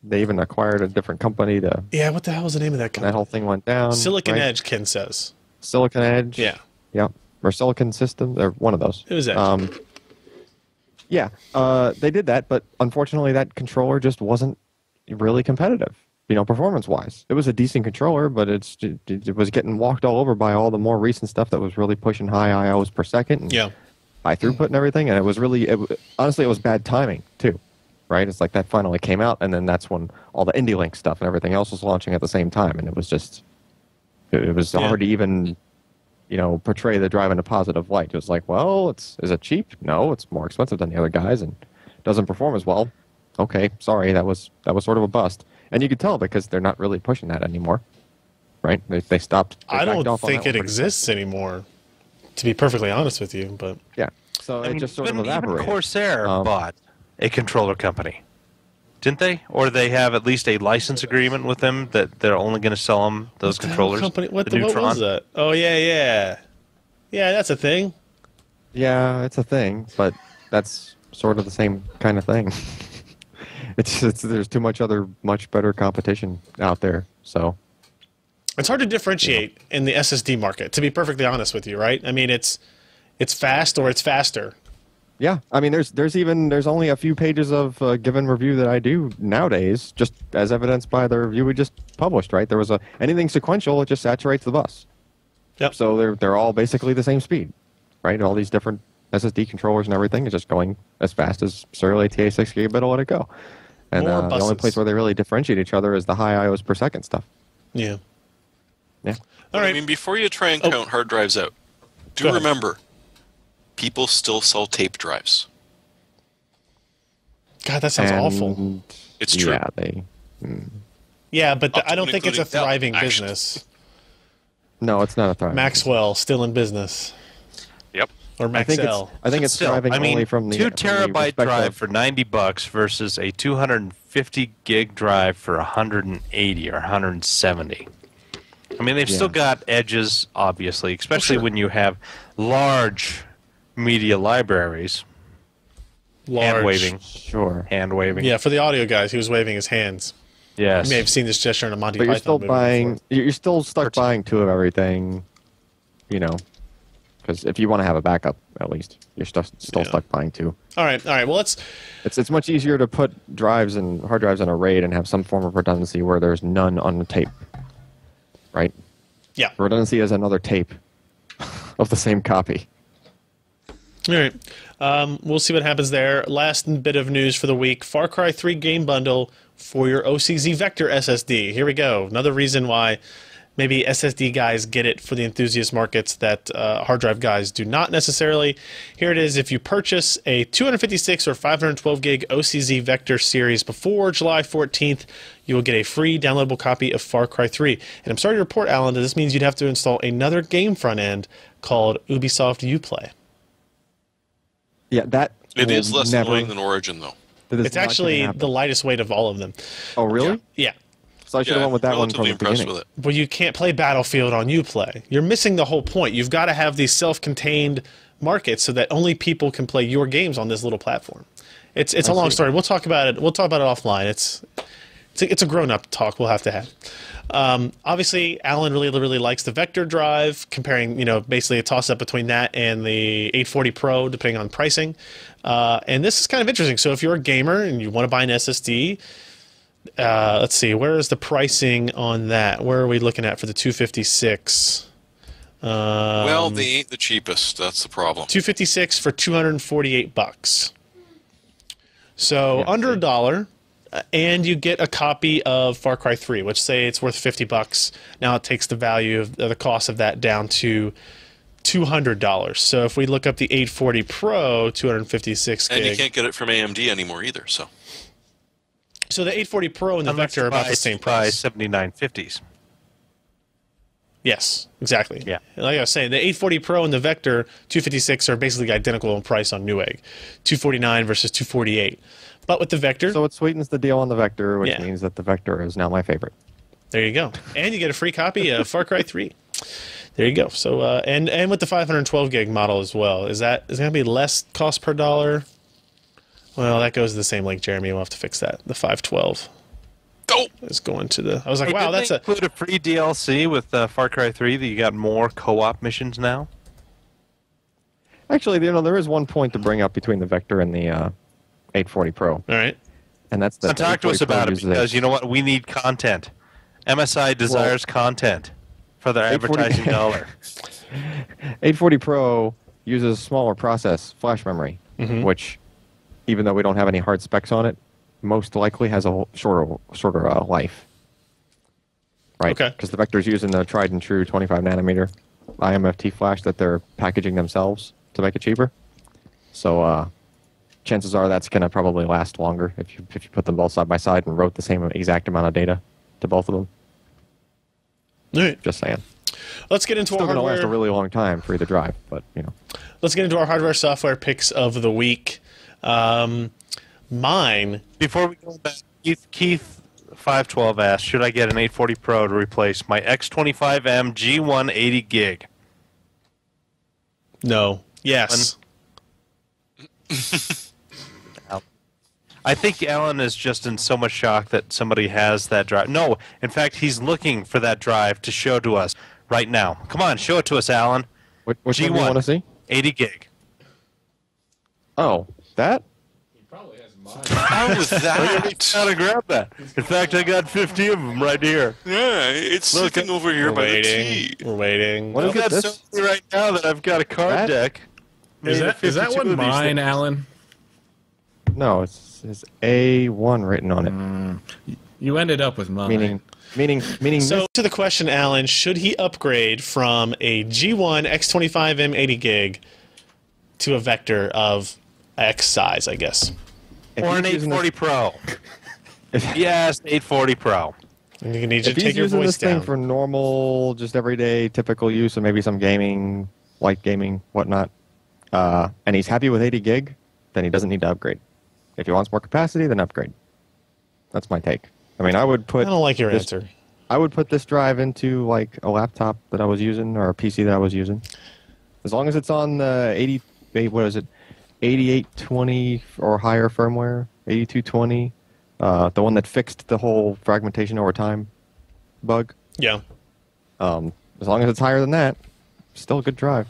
they even acquired a different company to. Yeah, what the hell was the name of that company? That whole thing went down. Silicon right? Edge, Ken says. Silicon Edge. Yeah. Yeah, or Silicon Systems, or one of those. It was Edge. Um, yeah, uh, they did that, but unfortunately, that controller just wasn't really competitive. You know, performance-wise, it was a decent controller, but it's it, it was getting walked all over by all the more recent stuff that was really pushing high I Os per second, and yeah, high throughput and everything. And it was really, it, honestly, it was bad timing too, right? It's like that finally came out, and then that's when all the IndieLink stuff and everything else was launching at the same time, and it was just, it, it was yeah. hard to even, you know, portray the drive in a positive light. It was like, well, it's is it cheap? No, it's more expensive than the other guys, and doesn't perform as well. Okay, sorry, that was that was sort of a bust. And you can tell because they're not really pushing that anymore, right? They, they stopped. They I don't think it exists anymore, to be perfectly honest with you. But yeah, so I it mean, just sort of evaporated. Even Corsair um, bought a controller company, didn't they? Or they have at least a license agreement with them that they're only going to sell them those controllers. Company? What, the the, what was that? Oh yeah, yeah, yeah. That's a thing. Yeah, it's a thing, but that's sort of the same kind of thing. It's, it's there's too much other much better competition out there, so it's hard to differentiate you know. in the S S D market. To be perfectly honest with you, right? I mean, it's it's fast or it's faster, Yeah, I mean, there's there's even there's only a few pages of uh, given review that I do nowadays, just as evidenced by the review we just published. Right, there was a anything sequential, it just saturates the bus. Yep. So they're they're all basically the same speed, right? All these different S S D controllers and everything is just going as fast as serial A T A six gigabit will let it go. And More uh, the only place where they really differentiate each other is the high I Os per second stuff. Yeah. Yeah. All right. I mean, before you try and count oh. hard drives out, do remember, people still sell tape drives. God, that sounds and awful. It's true. Yeah, they, mm. yeah but the, I don't think it's a thriving Dell, business. No, it's not a thriving Maxwell, business. still in business. Yep. Or Maxell. I think it's, I think it's still, thriving I mean, only from the... two terabyte the drive for ninety bucks versus a two hundred fifty gig drive for one hundred eighty or one hundred seventy. I mean, they've yeah. still got edges, obviously, especially oh, sure. when you have large media libraries. Large. Hand waving. Sure. Hand waving. Yeah, for the audio guys, he was waving his hands. Yes. You may have seen this gesture in a Monty but Python you're still movie buying. Before. You're still stuck Parts. buying two of everything, you know, because if you want to have a backup, at least, you're st still yeah. stuck buying two. All right, all right, well, let's... It's, it's much easier to put drives and hard drives in a RAID and have some form of redundancy where there's none on the tape. Right? Yeah. Redundancy is another tape of the same copy. All right. Um, we'll see what happens there. Last bit of news for the week. Far Cry three game bundle for your O C Z Vector S S D. Here we go. Another reason why maybe S S D guys get it for the enthusiast markets that uh, hard drive guys do not necessarily. Here it is. If you purchase a two fifty-six or five twelve gig O C Z Vector series before July fourteenth, you will get a free downloadable copy of Far Cry three. And I'm sorry to report, Alan, that this means you'd have to install another game front end called Ubisoft Uplay. Yeah, that it is less never... annoying than Origin, though. It's actually the lightest weight of all of them. Oh, really? Yeah. yeah. So I should yeah, have went with that one from the beginning. With it. But you can't play Battlefield on Uplay. You're missing the whole point. You've got to have these self-contained markets so that only people can play your games on this little platform. It's it's I a long see. story. We'll talk about it. We'll talk about it offline. It's. It's a grown-up talk we'll have to have. Um, obviously, Alan really, really likes the Vector drive, comparing, you know, basically a toss-up between that and the eight forty Pro, depending on pricing. Uh, and this is kind of interesting. So if you're a gamer and you want to buy an S S D, uh, let's see, where is the pricing on that? Where are we looking at for the two fifty-six? Um, well, they ain't the cheapest. That's the problem. two fifty-six for two hundred forty-eight bucks. So yeah, under a dollar... And you get a copy of Far Cry three, which say it's worth fifty bucks. Now it takes the value of the cost of that down to two hundred dollars. So if we look up the eight forty Pro, two fifty-six gig. And you can't get it from A M D anymore either. So, so the eight forty Pro and the Vector are about the same price. seventy-nine fifties. Yes, exactly. Yeah. Like I was saying, the eight forty Pro and the Vector two fifty-six are basically identical in price on Newegg, two forty-nine versus two forty-eight. But with the Vector... So it sweetens the deal on the Vector, which yeah. means that the Vector is now my favorite. There you go. And you get a free copy of Far Cry three. There you go. So uh, and, and with the five twelve gig model as well. Is that is going to be less cost per dollar? Well, that goes to the same link, Jeremy. We'll have to fix that. The five twelve. Go! It's going to the... I was like, hey, wow, that's a... include a free D L C with uh, Far Cry three that you got more co-op missions now? Actually, you know, there is one point to bring up between the Vector and the... Uh, eight forty Pro. All right. And that's the so talk to us about it because you know what? We need content. M S I desires well, content for their advertising dollar. eight forty Pro uses smaller process, flash memory, mm-hmm. which, even though we don't have any hard specs on it, most likely has a shorter, shorter uh, life. Right? Because okay. the Vector's using the tried and true twenty-five nanometer I M F T flash that they're packaging themselves to make it cheaper. So, uh, chances are that's going to probably last longer if you, if you put them both side by side and wrote the same exact amount of data to both of them. All right. Just saying. Let's get into it's our hardware. It's still going to last a really long time for either drive, but, you know. Let's get into our hardware software picks of the week. Um, mine. Before we go back, Keith, Keith five twelve asked, should I get an eight forty Pro to replace my X twenty-five M G one eighty gig? No. Yes. I think Alan is just in so much shock that somebody has that drive. No, in fact, he's looking for that drive to show to us right now. Come on, show it to us, Alan. What, what G one, do you want to see? eighty gig. Oh, that? He probably has mine. How was that? I gotta grab that. In fact, I got fifty of them right here. Yeah, it's Look, sitting over here by waiting, the tea. We're waiting. What I've got this? So many right now that I've got a card that? deck. Is that, is that one mine, Alan? No, it says A one written on it. Mm. You ended up with mine. Meaning, meaning, meaning. So to the question, Alan, should he upgrade from a G one X twenty-five M eighty gig to a Vector of X size, I guess? If or an eight forty Pro. Yes, eight forty Pro. You need to if take he's your using voice this down. Thing for normal, just everyday, typical use, or maybe some gaming, light gaming, whatnot, uh, and he's happy with eighty gig, then he doesn't need to upgrade. If he wants more capacity, then upgrade. That's my take. I mean, I would put... I don't like your this, answer. I would put this drive into, like, a laptop that I was using or a P C that I was using. As long as it's on the eighty, what is it, eighty-eight twenty or higher firmware, eighty-two twenty, uh, the one that fixed the whole fragmentation over time bug. Yeah. Um, as long as it's higher than that, still a good drive.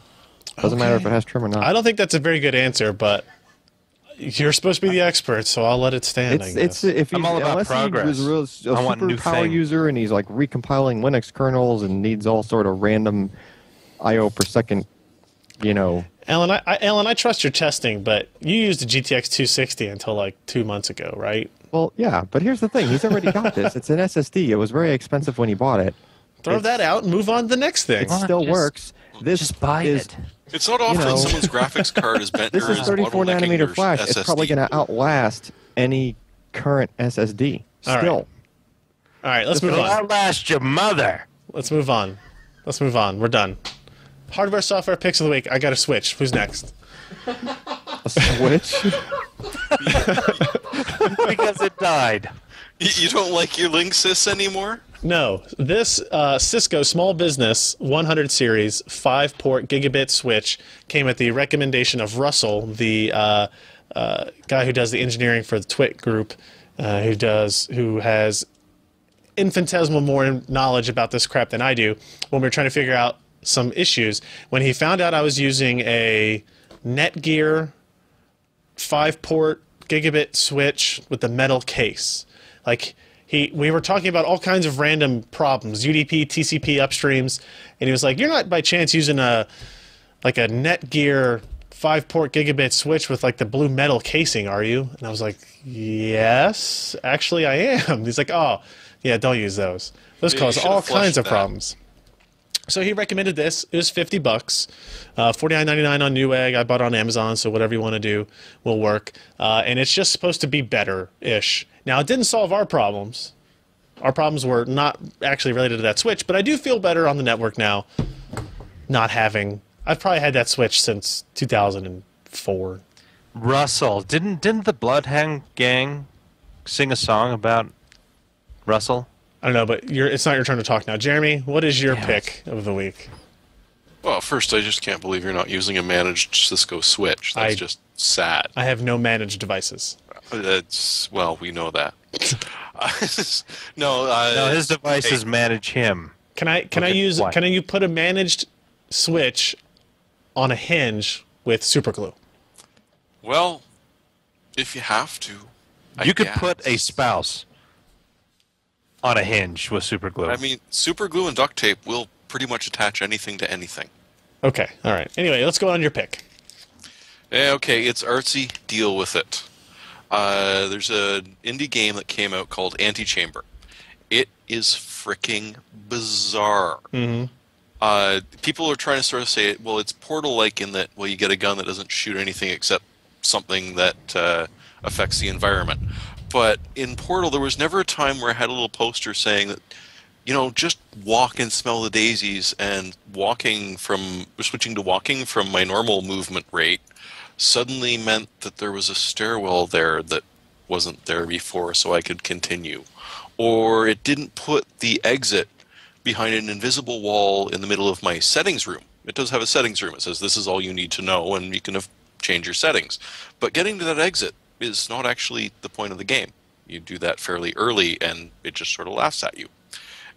Doesn't okay. matter if it has trim or not. I don't think that's a very good answer, but... You're supposed to be the expert, so I'll let it stand. It's, I guess. It's, if I'm all about progress. He was real, a I want super power thing. user, and he's like recompiling Linux kernels and needs all sort of random I O per second. You know, Alan, I, I, Alan, I trust your testing, but you used a G T X two sixty until like two months ago, right? Well, yeah, but here's the thing: he's already got this. It's an S S D. It was very expensive when he bought it. Throw it's, that out and move on to the next thing. It still just, works. This just buy is, it. It's not often you know, someone's graphics card is better. This is thirty-four nanometer flash. S S D. It's probably going to outlast any current S S D. Still. All right, All right let's this move on. Outlast your mother. Let's move on. Let's move on. We're done. Hardware, software, picks of the week. I got a Switch. Who's next? A Switch? Because it died. You don't like your Linksys anymore? No, this uh, Cisco Small Business one hundred series five port gigabit switch came at the recommendation of Russell, the uh, uh, guy who does the engineering for the Twit group, uh, who does who has infinitesimal more knowledge about this crap than I do. When we were trying to figure out some issues, when he found out I was using a Netgear five port gigabit switch with the metal case, like. He, we were talking about all kinds of random problems, U D P, T C P upstreams, and he was like, "You're not by chance using a like a Netgear five port gigabit switch with like the blue metal casing, are you?" And I was like, "Yes, actually, I am." He's like, "Oh, yeah, don't use those. Those yeah, cause all kinds of that. problems." So he recommended this. It was fifty bucks, uh, forty-nine ninety-nine on Newegg. I bought it on Amazon, so whatever you want to do will work. Uh, and it's just supposed to be better-ish. Now, it didn't solve our problems. Our problems were not actually related to that switch, but I do feel better on the network now not having... I've probably had that switch since two thousand four. Russell, didn't, didn't the Bloodhound Gang sing a song about Russell? I don't know, but you're, it's not your turn to talk now. Jeremy, what is your yes. pick of the week? Well, first, I just can't believe you're not using a managed Cisco switch. That's I, just sad. I have no managed devices. That's, well, we know that. no, uh, no, his devices hey, manage him. Can I? Can okay, I use? Why? Can you put a managed switch on a hinge with super glue? Well, if you have to, I you guess. could put a spouse. On a hinge with super glue. I mean, super glue and duct tape will pretty much attach anything to anything. Okay, all right. Anyway, let's go on your pick. Okay, it's artsy. Deal with it. Uh, there's an indie game that came out called Antichamber. It is freaking bizarre. Mm-hmm. Uh, people are trying to sort of say, well, it's Portal-like in that, well, you get a gun that doesn't shoot anything except something that uh, affects the environment. But in Portal, there was never a time where I had a little poster saying that, you know, just walk and smell the daisies, and walking from, switching to walking from my normal movement rate suddenly meant that there was a stairwell there that wasn't there before, so I could continue. Or it didn't put the exit behind an invisible wall in the middle of my settings room. It does have a settings room. It says this is all you need to know, and you can change your settings. But getting to that exit is not actually the point of the game. You do that fairly early, and it just sort of laughs at you.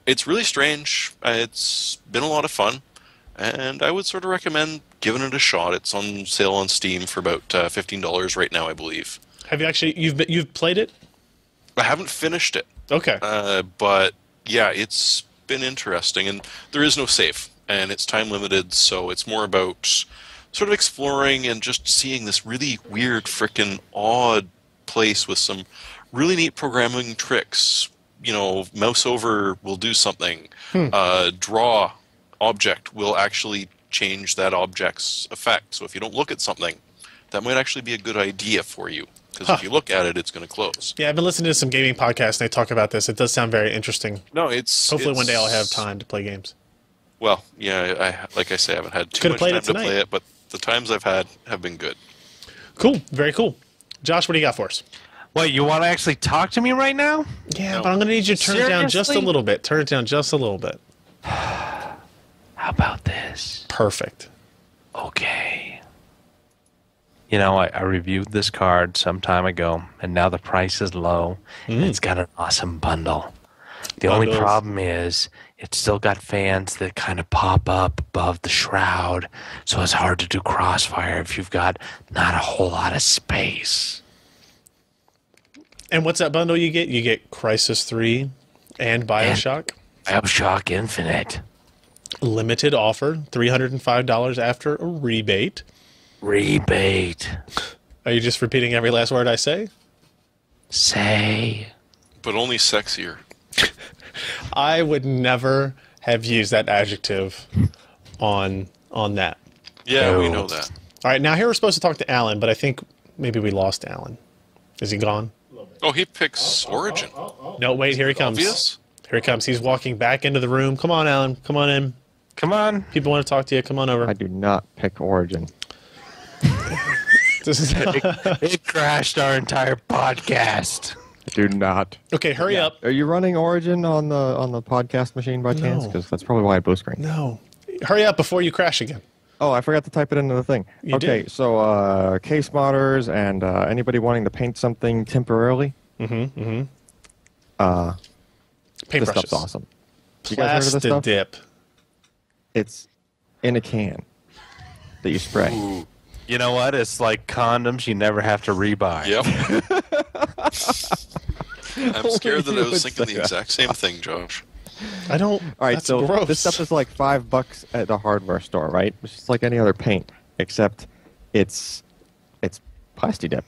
It's really strange. It's been a lot of fun, and I would sort of recommend given it a shot. It's on sale on Steam for about uh, fifteen dollars right now, I believe. Have you actually you've been, you've played it? I haven't finished it. Okay. Uh, but yeah, it's been interesting, and there is no save, and it's time limited, so it's more about sort of exploring and just seeing this really weird, frickin' odd place with some really neat programming tricks. You know, mouse over will do something. Hmm. Uh, draw object will actually change that object's effect. So if you don't look at something, that might actually be a good idea for you. Because huh. if you look at it, it's going to close. Yeah, I've been listening to some gaming podcasts, and they talk about this. It does sound very interesting. No, it's... Hopefully it's, one day I'll have time to play games. Well, yeah, I, like I say, I haven't had too Could've much time to play it, but the times I've had have been good. Cool. Very cool. Josh, what do you got for us? Wait, you want to actually talk to me right now? Yeah, no. But I'm going to need you to turn Seriously? it down just a little bit. Turn it down just a little bit. How about this? Perfect. Okay. You know, I, I reviewed this card some time ago, and now the price is low, mm. and it's got an awesome bundle. The Bundles. only problem is it's still got fans that kind of pop up above the shroud, so it's hard to do crossfire if you've got not a whole lot of space. And what's that bundle you get? You get Crysis three and BioShock. And BioShock Infinite. Limited offer, three hundred five dollars after a rebate. Rebate. Are you just repeating every last word I say? Say. But only sexier. I would never have used that adjective on on that. Yeah, we know that. All right, now here we're supposed to talk to Alan, but I think maybe we lost Alan. Is he gone? Oh, he picks oh, oh, Origin. Oh, oh, oh. No, wait, here he comes. Obvious? Here he comes. He's walking back into the room. Come on, Alan. Come on in. Come on. People want to talk to you. Come on over. I do not pick Origin. This is not... it, it crashed our entire podcast. Do not. Okay, hurry yeah. up. Are you running Origin on the on the podcast machine by no. chance? Because that's probably why I blue screen. No. Hurry up before you crash again. Oh, I forgot to type it into the thing. You okay, did. so uh, case modders and uh, anybody wanting to paint something temporarily. Mm-hmm. Mm-hmm. Uh, Paint this brushes. stuff's awesome. You guys heard of this stuff? Plastidip. It's in a can that you spray. Ooh. You know what? It's like condoms you never have to rebuy. Yep. I'm scared that I was thinking the exact same thing, Josh. I don't. All right, that's so gross. This stuff is like five bucks at the hardware store, right? It's just like any other paint, except it's it's Plastidip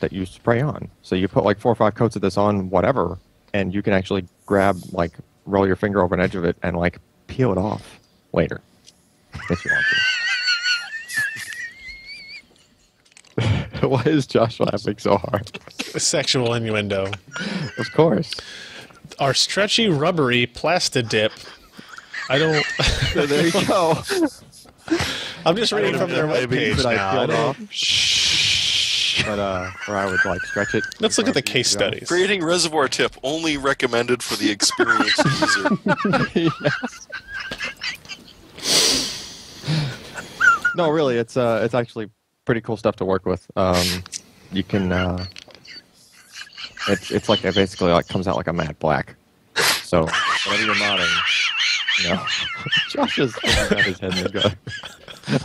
that you spray on. So you put like four or five coats of this on whatever, and you can actually grab like roll your finger over an edge of it and like peel it off later if you want to. Why is Josh laughing so hard? Sexual innuendo. Of course. Our stretchy, rubbery Plastidip. I don't... So there you go. I'm just reading from their webpage now. I don't... Shh. But, uh, or I would, like, stretch it. Let's look at the case studies. Creating reservoir tip only recommended for the experienced user. Yes. No, really, it's, uh, it's actually... pretty cool stuff to work with. Um, you can, uh, it, it's like, it basically like comes out like a matte black. So, whatever you're modding, you know. Josh is throwing out his head in the gutter.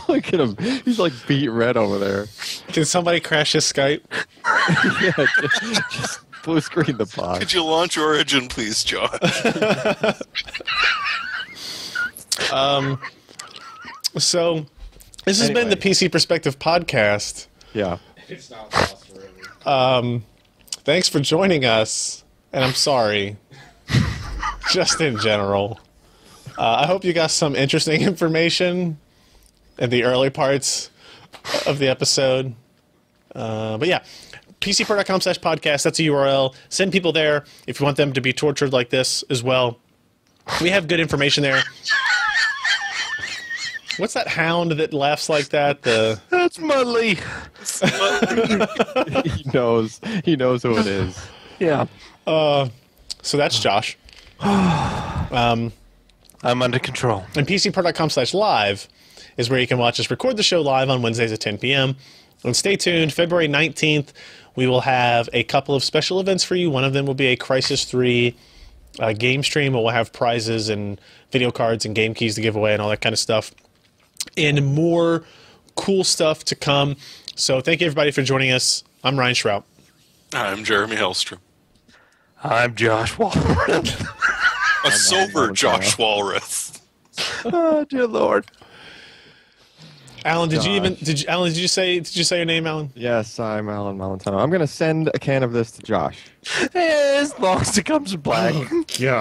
Look at him. He's like beat red over there. Did somebody crash his Skype? Yeah, just, just blue screen the box. Could you launch Origin, please, Josh? um, so... This has anyway. been the P C Perspective Podcast. Yeah. It's not lost forever. Um, thanks for joining us, and I'm sorry. Just in general. Uh, I hope you got some interesting information in the early parts of the episode. Uh, but yeah, P C per dot com slash podcast, that's a U R L. Send people there if you want them to be tortured like this as well. We have good information there. What's that hound that laughs like that? The That's Mudley. He knows. He knows who it is. Yeah. Uh, so that's Josh. Um, I'm under control. And P C per dot com slash live is where you can watch us record the show live on Wednesdays at ten p m And stay tuned. February nineteenth, we will have a couple of special events for you. One of them will be a Crysis three uh, game stream, where we'll have prizes and video cards and game keys to give away and all that kind of stuff. And more cool stuff to come. So thank you, everybody, for joining us. I'm Ryan Schrout. I'm Jeremy Hellstrom. I'm Josh Walrath. A sober Josh Walrath. Oh, dear Lord. Alan, did Gosh. you even did you, Alan? Did you say did you say your name, Alan? Yes, I'm Alan Malentano. I'm gonna send a can of this to Josh. As long as it comes black. Oh, God.